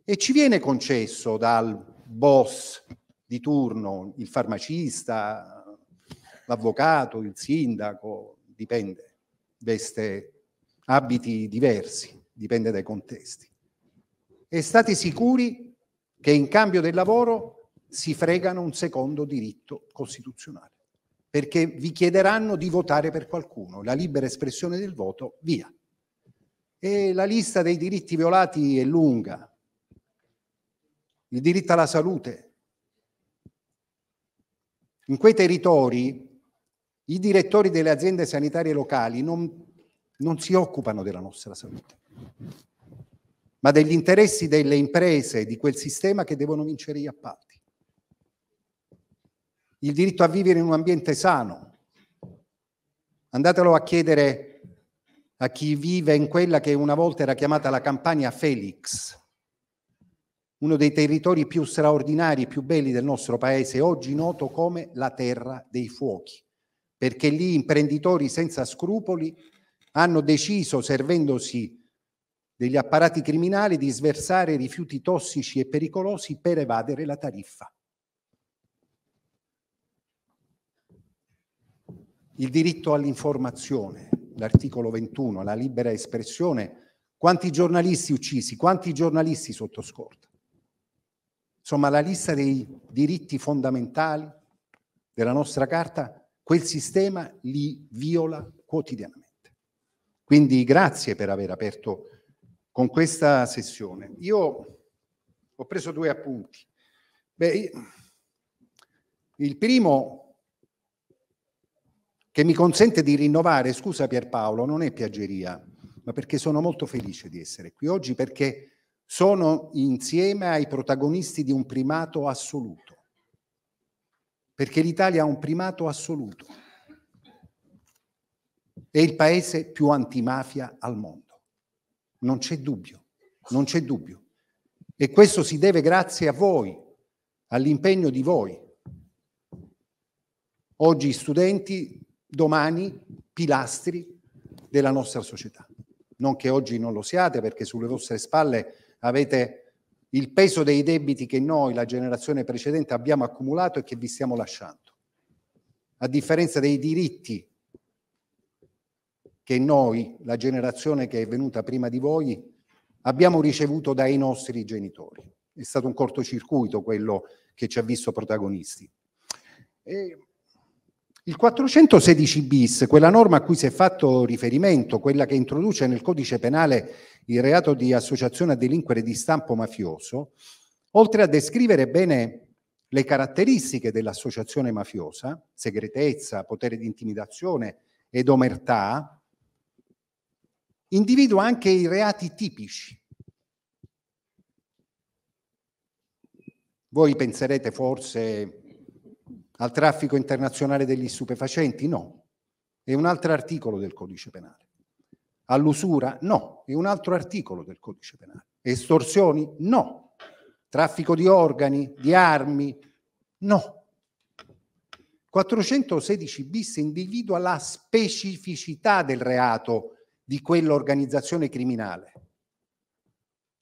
E ci viene concesso dal boss di turno, il farmacista, l'avvocato, il sindaco, dipende, veste abiti diversi, dipende dai contesti. E state sicuri che in cambio del lavoro si fregano un secondo diritto costituzionale, perché vi chiederanno di votare per qualcuno, la libera espressione del voto, via. E la lista dei diritti violati è lunga. Il diritto alla salute. In quei territori i direttori delle aziende sanitarie locali non si occupano della nostra salute, ma degli interessi delle imprese di quel sistema che devono vincere gli appalti. Il diritto a vivere in un ambiente sano, andatelo a chiedere a chi vive in quella che una volta era chiamata la Campania Felix, uno dei territori più straordinari, più belli del nostro paese, oggi noto come la terra dei fuochi, perché lì imprenditori senza scrupoli hanno deciso, servendosi degli apparati criminali, di sversare rifiuti tossici e pericolosi per evadere la tariffa. Il diritto all'informazione, l'articolo 21, la libera espressione, quanti giornalisti uccisi, quanti giornalisti sotto scorta. Insomma, la lista dei diritti fondamentali della nostra carta, quel sistema li viola quotidianamente. Quindi grazie per aver aperto con questa sessione. Io ho preso due appunti. Il primo, che mi consente di rinnovare, scusa Pierpaolo, non è piaggeria, ma perché sono molto felice di essere qui oggi, perché sono insieme ai protagonisti di un primato assoluto, perché l'Italia ha un primato assoluto. È il paese più antimafia al mondo, non c'è dubbio, non c'è dubbio. E questo si deve grazie a voi, all'impegno di voi. Oggi studenti, domani pilastri della nostra società. Non che oggi non lo siate, perché sulle vostre spalle avete il peso dei debiti che noi, la generazione precedente, abbiamo accumulato e che vi stiamo lasciando. A differenza dei diritti che noi, la generazione che è venuta prima di voi, abbiamo ricevuto dai nostri genitori. È stato un cortocircuito quello che ci ha visto protagonisti. E il 416 bis, quella norma a cui si è fatto riferimento, quella che introduce nel codice penale il reato di associazione a delinquere di stampo mafioso, oltre a descrivere bene le caratteristiche dell'associazione mafiosa, segretezza, potere di intimidazione ed omertà, individua anche i reati tipici. Voi penserete forse al traffico internazionale degli stupefacenti? No, è un altro articolo del codice penale. All'usura? No, è un altro articolo del codice penale. Estorsioni? No. Traffico di organi, di armi? No. 416 bis individua la specificità del reato di quell'organizzazione criminale,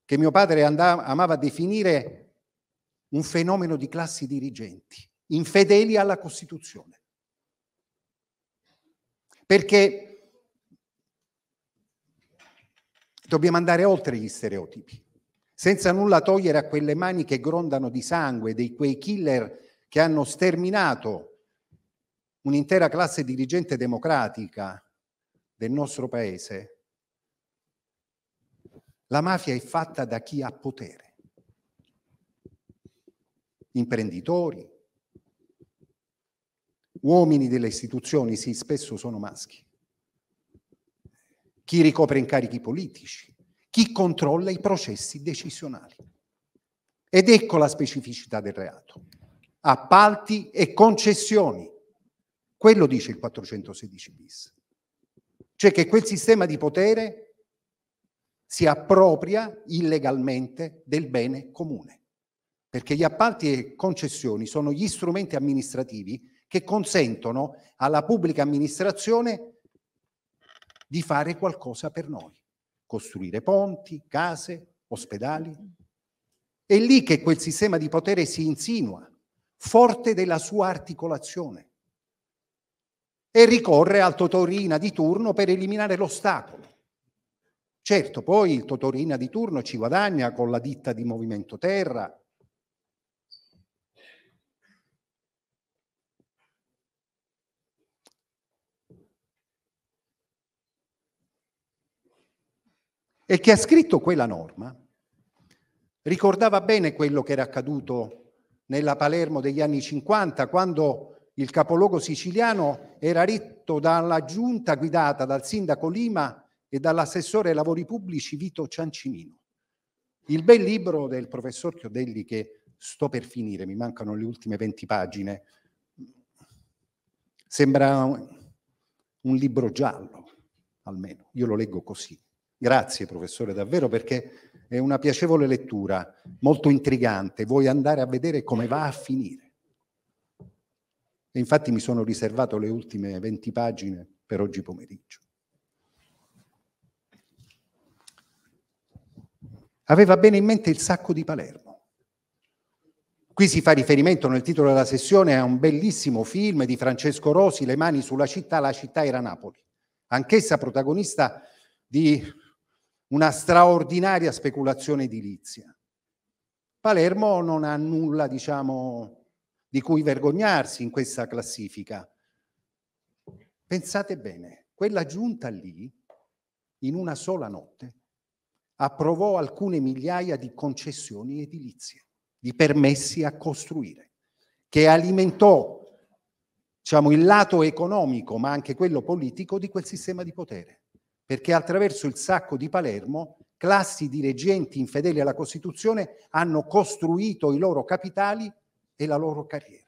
che mio padre amava definire un fenomeno di classi dirigenti, infedeli alla Costituzione. Perché dobbiamo andare oltre gli stereotipi, senza nulla togliere a quelle mani che grondano di sangue, di quei killer che hanno sterminato un'intera classe dirigente democratica del nostro paese. La mafia è fatta da chi ha potere. Imprenditori, uomini delle istituzioni, sì, spesso sono maschi. Chi ricopre incarichi politici, chi controlla i processi decisionali. Ed ecco la specificità del reato. Appalti e concessioni. Quello dice il 416 bis. Cioè che quel sistema di potere si appropria illegalmente del bene comune, perché gli appalti e concessioni sono gli strumenti amministrativi che consentono alla pubblica amministrazione di fare qualcosa per noi, costruire ponti, case, ospedali. È lì che quel sistema di potere si insinua, forte della sua articolazione, e ricorre al Totorina di turno per eliminare l'ostacolo. Certo, poi il Totorina di turno ci guadagna con la ditta di Movimento Terra. E chi ha scritto quella norma ricordava bene quello che era accaduto nella Palermo degli anni 50, quando il capoluogo siciliano era ritto dalla giunta guidata dal sindaco Lima e dall'assessore ai lavori pubblici Vito Ciancimino. Il bel libro del professor Chiodelli, che sto per finire, mi mancano le ultime 20 pagine, sembra un libro giallo, almeno, io lo leggo così. Grazie professore davvero, perché è una piacevole lettura, molto intrigante, vuoi andare a vedere come va a finire. E infatti mi sono riservato le ultime 20 pagine per oggi pomeriggio. Aveva bene in mente il sacco di Palermo. Qui si fa riferimento nel titolo della sessione a un bellissimo film di Francesco Rosi, Le mani sulla città, la città era Napoli, anch'essa protagonista di una straordinaria speculazione edilizia. Palermo non ha nulla, diciamo, di cui vergognarsi in questa classifica. Pensate bene, quella giunta lì, in una sola notte, approvò alcune migliaia di concessioni edilizie, di permessi a costruire, che alimentò, diciamo, il lato economico, ma anche quello politico, di quel sistema di potere. Perché attraverso il sacco di Palermo, classi dirigenti infedeli alla Costituzione hanno costruito i loro capitali e la loro carriera.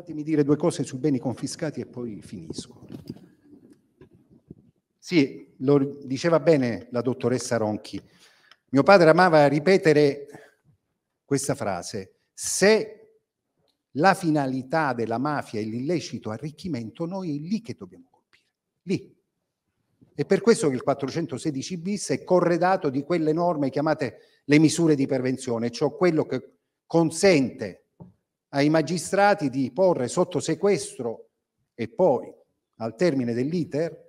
fatemi dire due cose sui beni confiscati e poi finisco. Sì, lo diceva bene la dottoressa Ronchi. Mio padre amava ripetere questa frase: se la finalità della mafia è l'illecito arricchimento, noi è lì che dobbiamo colpire, lì. È per questo che il 416 bis è corredato di quelle norme chiamate le misure di prevenzione, cioè quello che consente ai magistrati di porre sotto sequestro e poi, al termine dell'iter,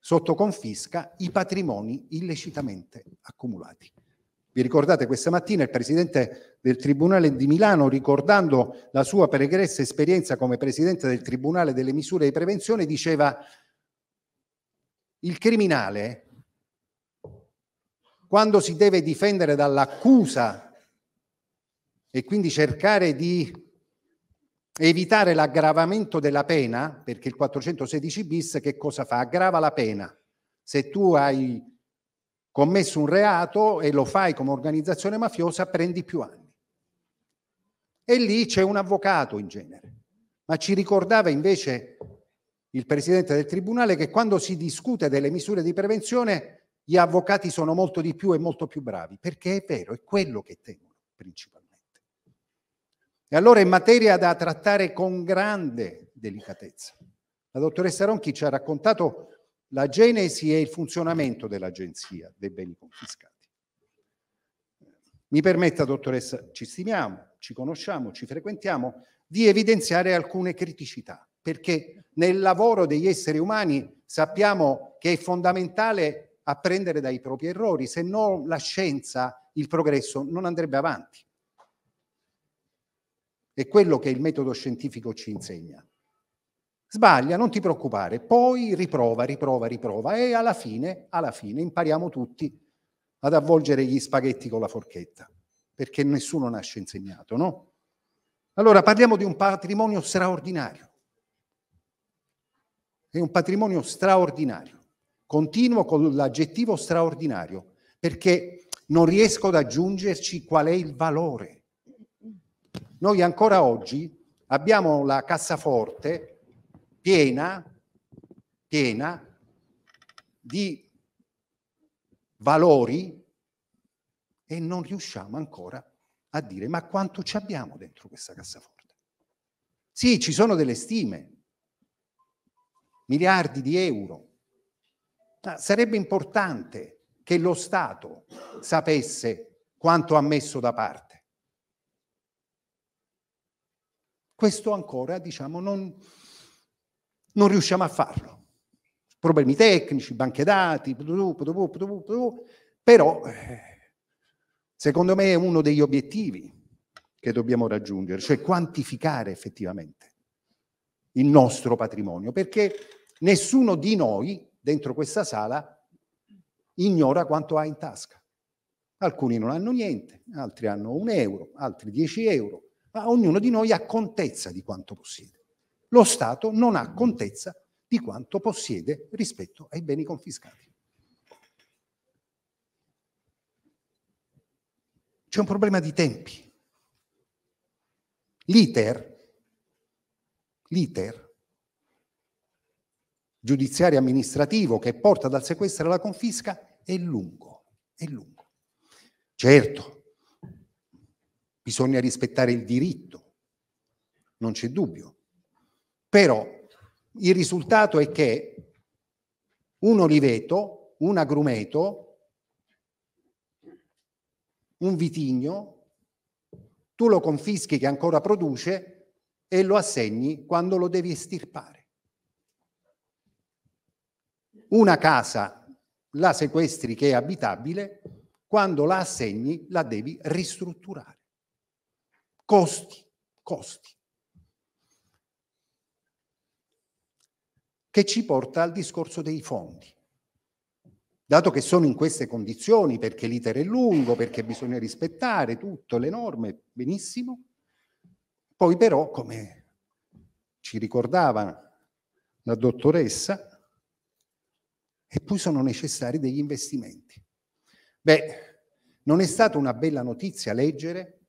sotto confisca i patrimoni illecitamente accumulati. Vi ricordate, questa mattina il presidente del Tribunale di Milano, ricordando la sua pregressa esperienza come presidente del Tribunale delle misure di prevenzione, diceva: il criminale, quando si deve difendere dall'accusa e quindi cercare di evitare l'aggravamento della pena, perché il 416 bis che cosa fa? Aggrava la pena. Se tu hai commesso un reato e lo fai come organizzazione mafiosa, prendi più anni. E lì c'è un avvocato in genere. Ma ci ricordava invece il presidente del tribunale che quando si discute delle misure di prevenzione gli avvocati sono molto di più e molto più bravi, perché è vero, è quello che temono principalmente. E allora è materia da trattare con grande delicatezza. La dottoressa Ronchi ci ha raccontato la genesi e il funzionamento dell'Agenzia dei beni confiscati. Mi permetta, dottoressa, ci stimiamo, ci conosciamo, ci frequentiamo, di evidenziare alcune criticità, perché nel lavoro degli esseri umani sappiamo che è fondamentale apprendere dai propri errori, se no la scienza, il progresso non andrebbe avanti. È quello che il metodo scientifico ci insegna. Sbaglia, non ti preoccupare, poi riprova e alla fine impariamo tutti ad avvolgere gli spaghetti con la forchetta, perché nessuno nasce insegnato, no? Allora parliamo di un patrimonio straordinario. È un patrimonio straordinario, continuo con l'aggettivo straordinario, perché non riesco ad aggiungerci qual è il valore. Noi ancora oggi abbiamo la cassaforte piena di valori e non riusciamo ancora a dire ma quanto ci abbiamo dentro questa cassaforte. Sì, ci sono delle stime, miliardi di euro, ma sarebbe importante che lo Stato sapesse quanto ha messo da parte. Questo ancora, diciamo, non riusciamo a farlo. Problemi tecnici, banche dati, però secondo me è uno degli obiettivi che dobbiamo raggiungere, cioè quantificare effettivamente il nostro patrimonio, perché nessuno di noi dentro questa sala ignora quanto ha in tasca. Alcuni non hanno niente, altri hanno €1, altri €10, ma ognuno di noi ha contezza di quanto possiede. Lo Stato non ha contezza di quanto possiede rispetto ai beni confiscati. C'è un problema di tempi. L'iter giudiziario amministrativo che porta dal sequestro alla confisca è lungo. Certo, bisogna rispettare il diritto, non c'è dubbio. Però il risultato è che un oliveto, un agrumeto, un vitigno, tu lo confischi che ancora produce e lo assegni quando lo devi estirpare. Una casa la sequestri che è abitabile, quando la assegni la devi ristrutturare. Costi. Che ci porta al discorso dei fondi. Dato che sono in queste condizioni, perché l'iter è lungo, perché bisogna rispettare tutte le norme, benissimo, poi però, come ci ricordava la dottoressa, e poi sono necessari degli investimenti. Beh, non è stata una bella notizia leggere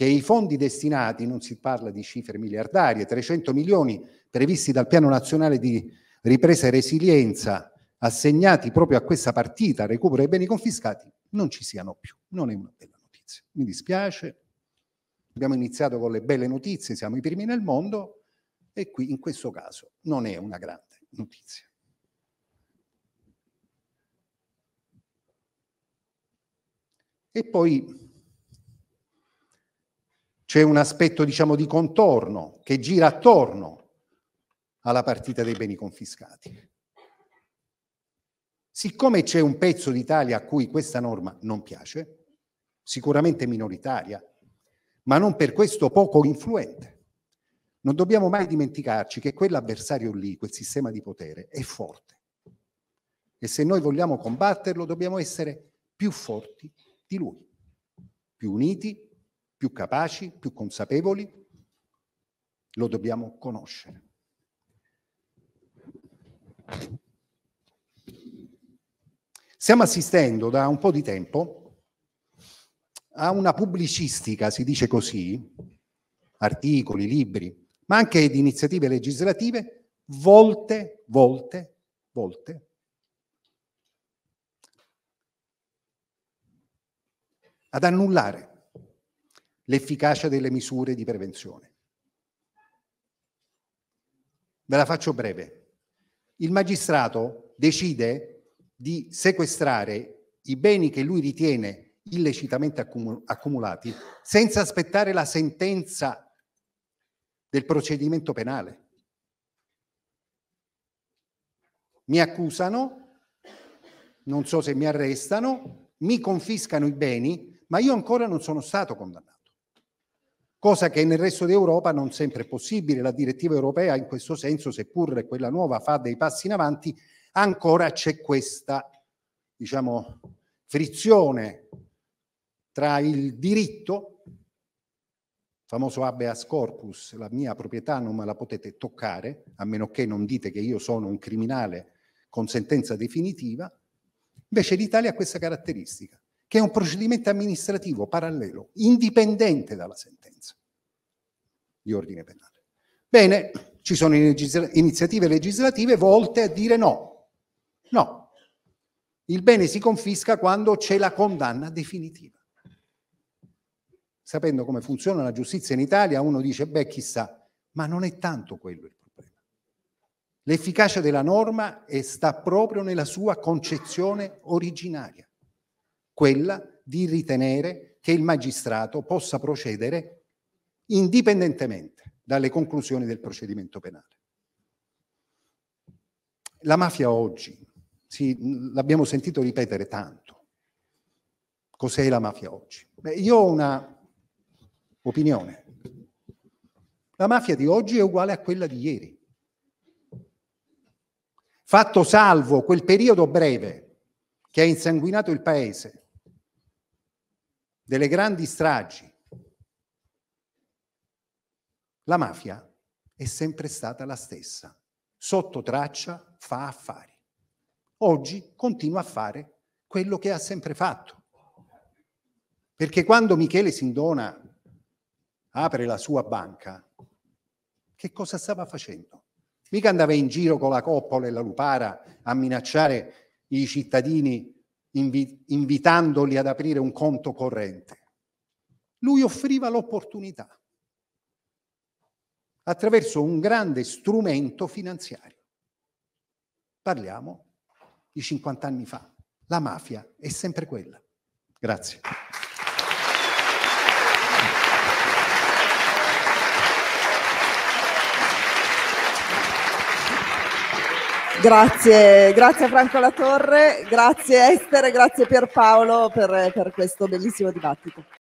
che i fondi destinati, non si parla di cifre miliardarie, 300 milioni previsti dal Piano Nazionale di Ripresa e Resilienza, assegnati proprio a questa partita, recupero dei beni confiscati, non ci siano più. Non è una bella notizia. Mi dispiace, abbiamo iniziato con le belle notizie, siamo i primi nel mondo, e qui in questo caso non è una grande notizia. E poi c'è un aspetto, diciamo, di contorno che gira attorno alla partita dei beni confiscati. Siccome c'è un pezzo d'Italia a cui questa norma non piace, sicuramente minoritaria, ma non per questo poco influente, non dobbiamo mai dimenticarci che quell'avversario lì, quel sistema di potere, è forte. E se noi vogliamo combatterlo, dobbiamo essere più forti di lui, più uniti, più capaci, più consapevoli, lo dobbiamo conoscere. Stiamo assistendo da un po' di tempo a una pubblicistica, si dice così, articoli, libri, ma anche di iniziative legislative volte ad annullare l'efficacia delle misure di prevenzione. Ve la faccio breve. Il magistrato decide di sequestrare i beni che lui ritiene illecitamente accumulati senza aspettare la sentenza del procedimento penale. Mi accusano, non so se mi arrestano, mi confiscano i beni, ma io ancora non sono stato condannato. Cosa che nel resto d'Europa non sempre è possibile. La direttiva europea in questo senso, seppur quella nuova fa dei passi in avanti, ancora c'è questa, diciamo, frizione tra il diritto, famoso habeas corpus, la mia proprietà non me la potete toccare, a meno che non dite che io sono un criminale con sentenza definitiva. Invece l'Italia ha questa caratteristica, che è un procedimento amministrativo parallelo, indipendente dalla sentenza di ordine penale. Bene, ci sono iniziative legislative volte a dire no, il bene si confisca quando c'è la condanna definitiva. Sapendo come funziona la giustizia in Italia, uno dice, beh, chissà, ma non è tanto quello il problema. L'efficacia della norma sta proprio nella sua concezione originaria, quella di ritenere che il magistrato possa procedere indipendentemente dalle conclusioni del procedimento penale. La mafia oggi, l'abbiamo sentito ripetere tanto. Cos'è la mafia oggi? Beh, io ho una opinione. La mafia di oggi è uguale a quella di ieri. Fatto salvo quel periodo breve che ha insanguinato il paese, delle grandi stragi, la mafia è sempre stata la stessa, sotto traccia fa affari. Oggi continua a fare quello che ha sempre fatto, perché quando Michele Sindona apre la sua banca, che cosa stava facendo? Mica andava in giro con la coppola e la lupara a minacciare i cittadini invitandoli ad aprire un conto corrente. Lui offriva l'opportunità attraverso un grande strumento finanziario. Parliamo di 50 anni fa. La mafia è sempre quella. Grazie. Grazie a Franco La Torre, grazie Estere, grazie Pierpaolo per questo bellissimo dibattito.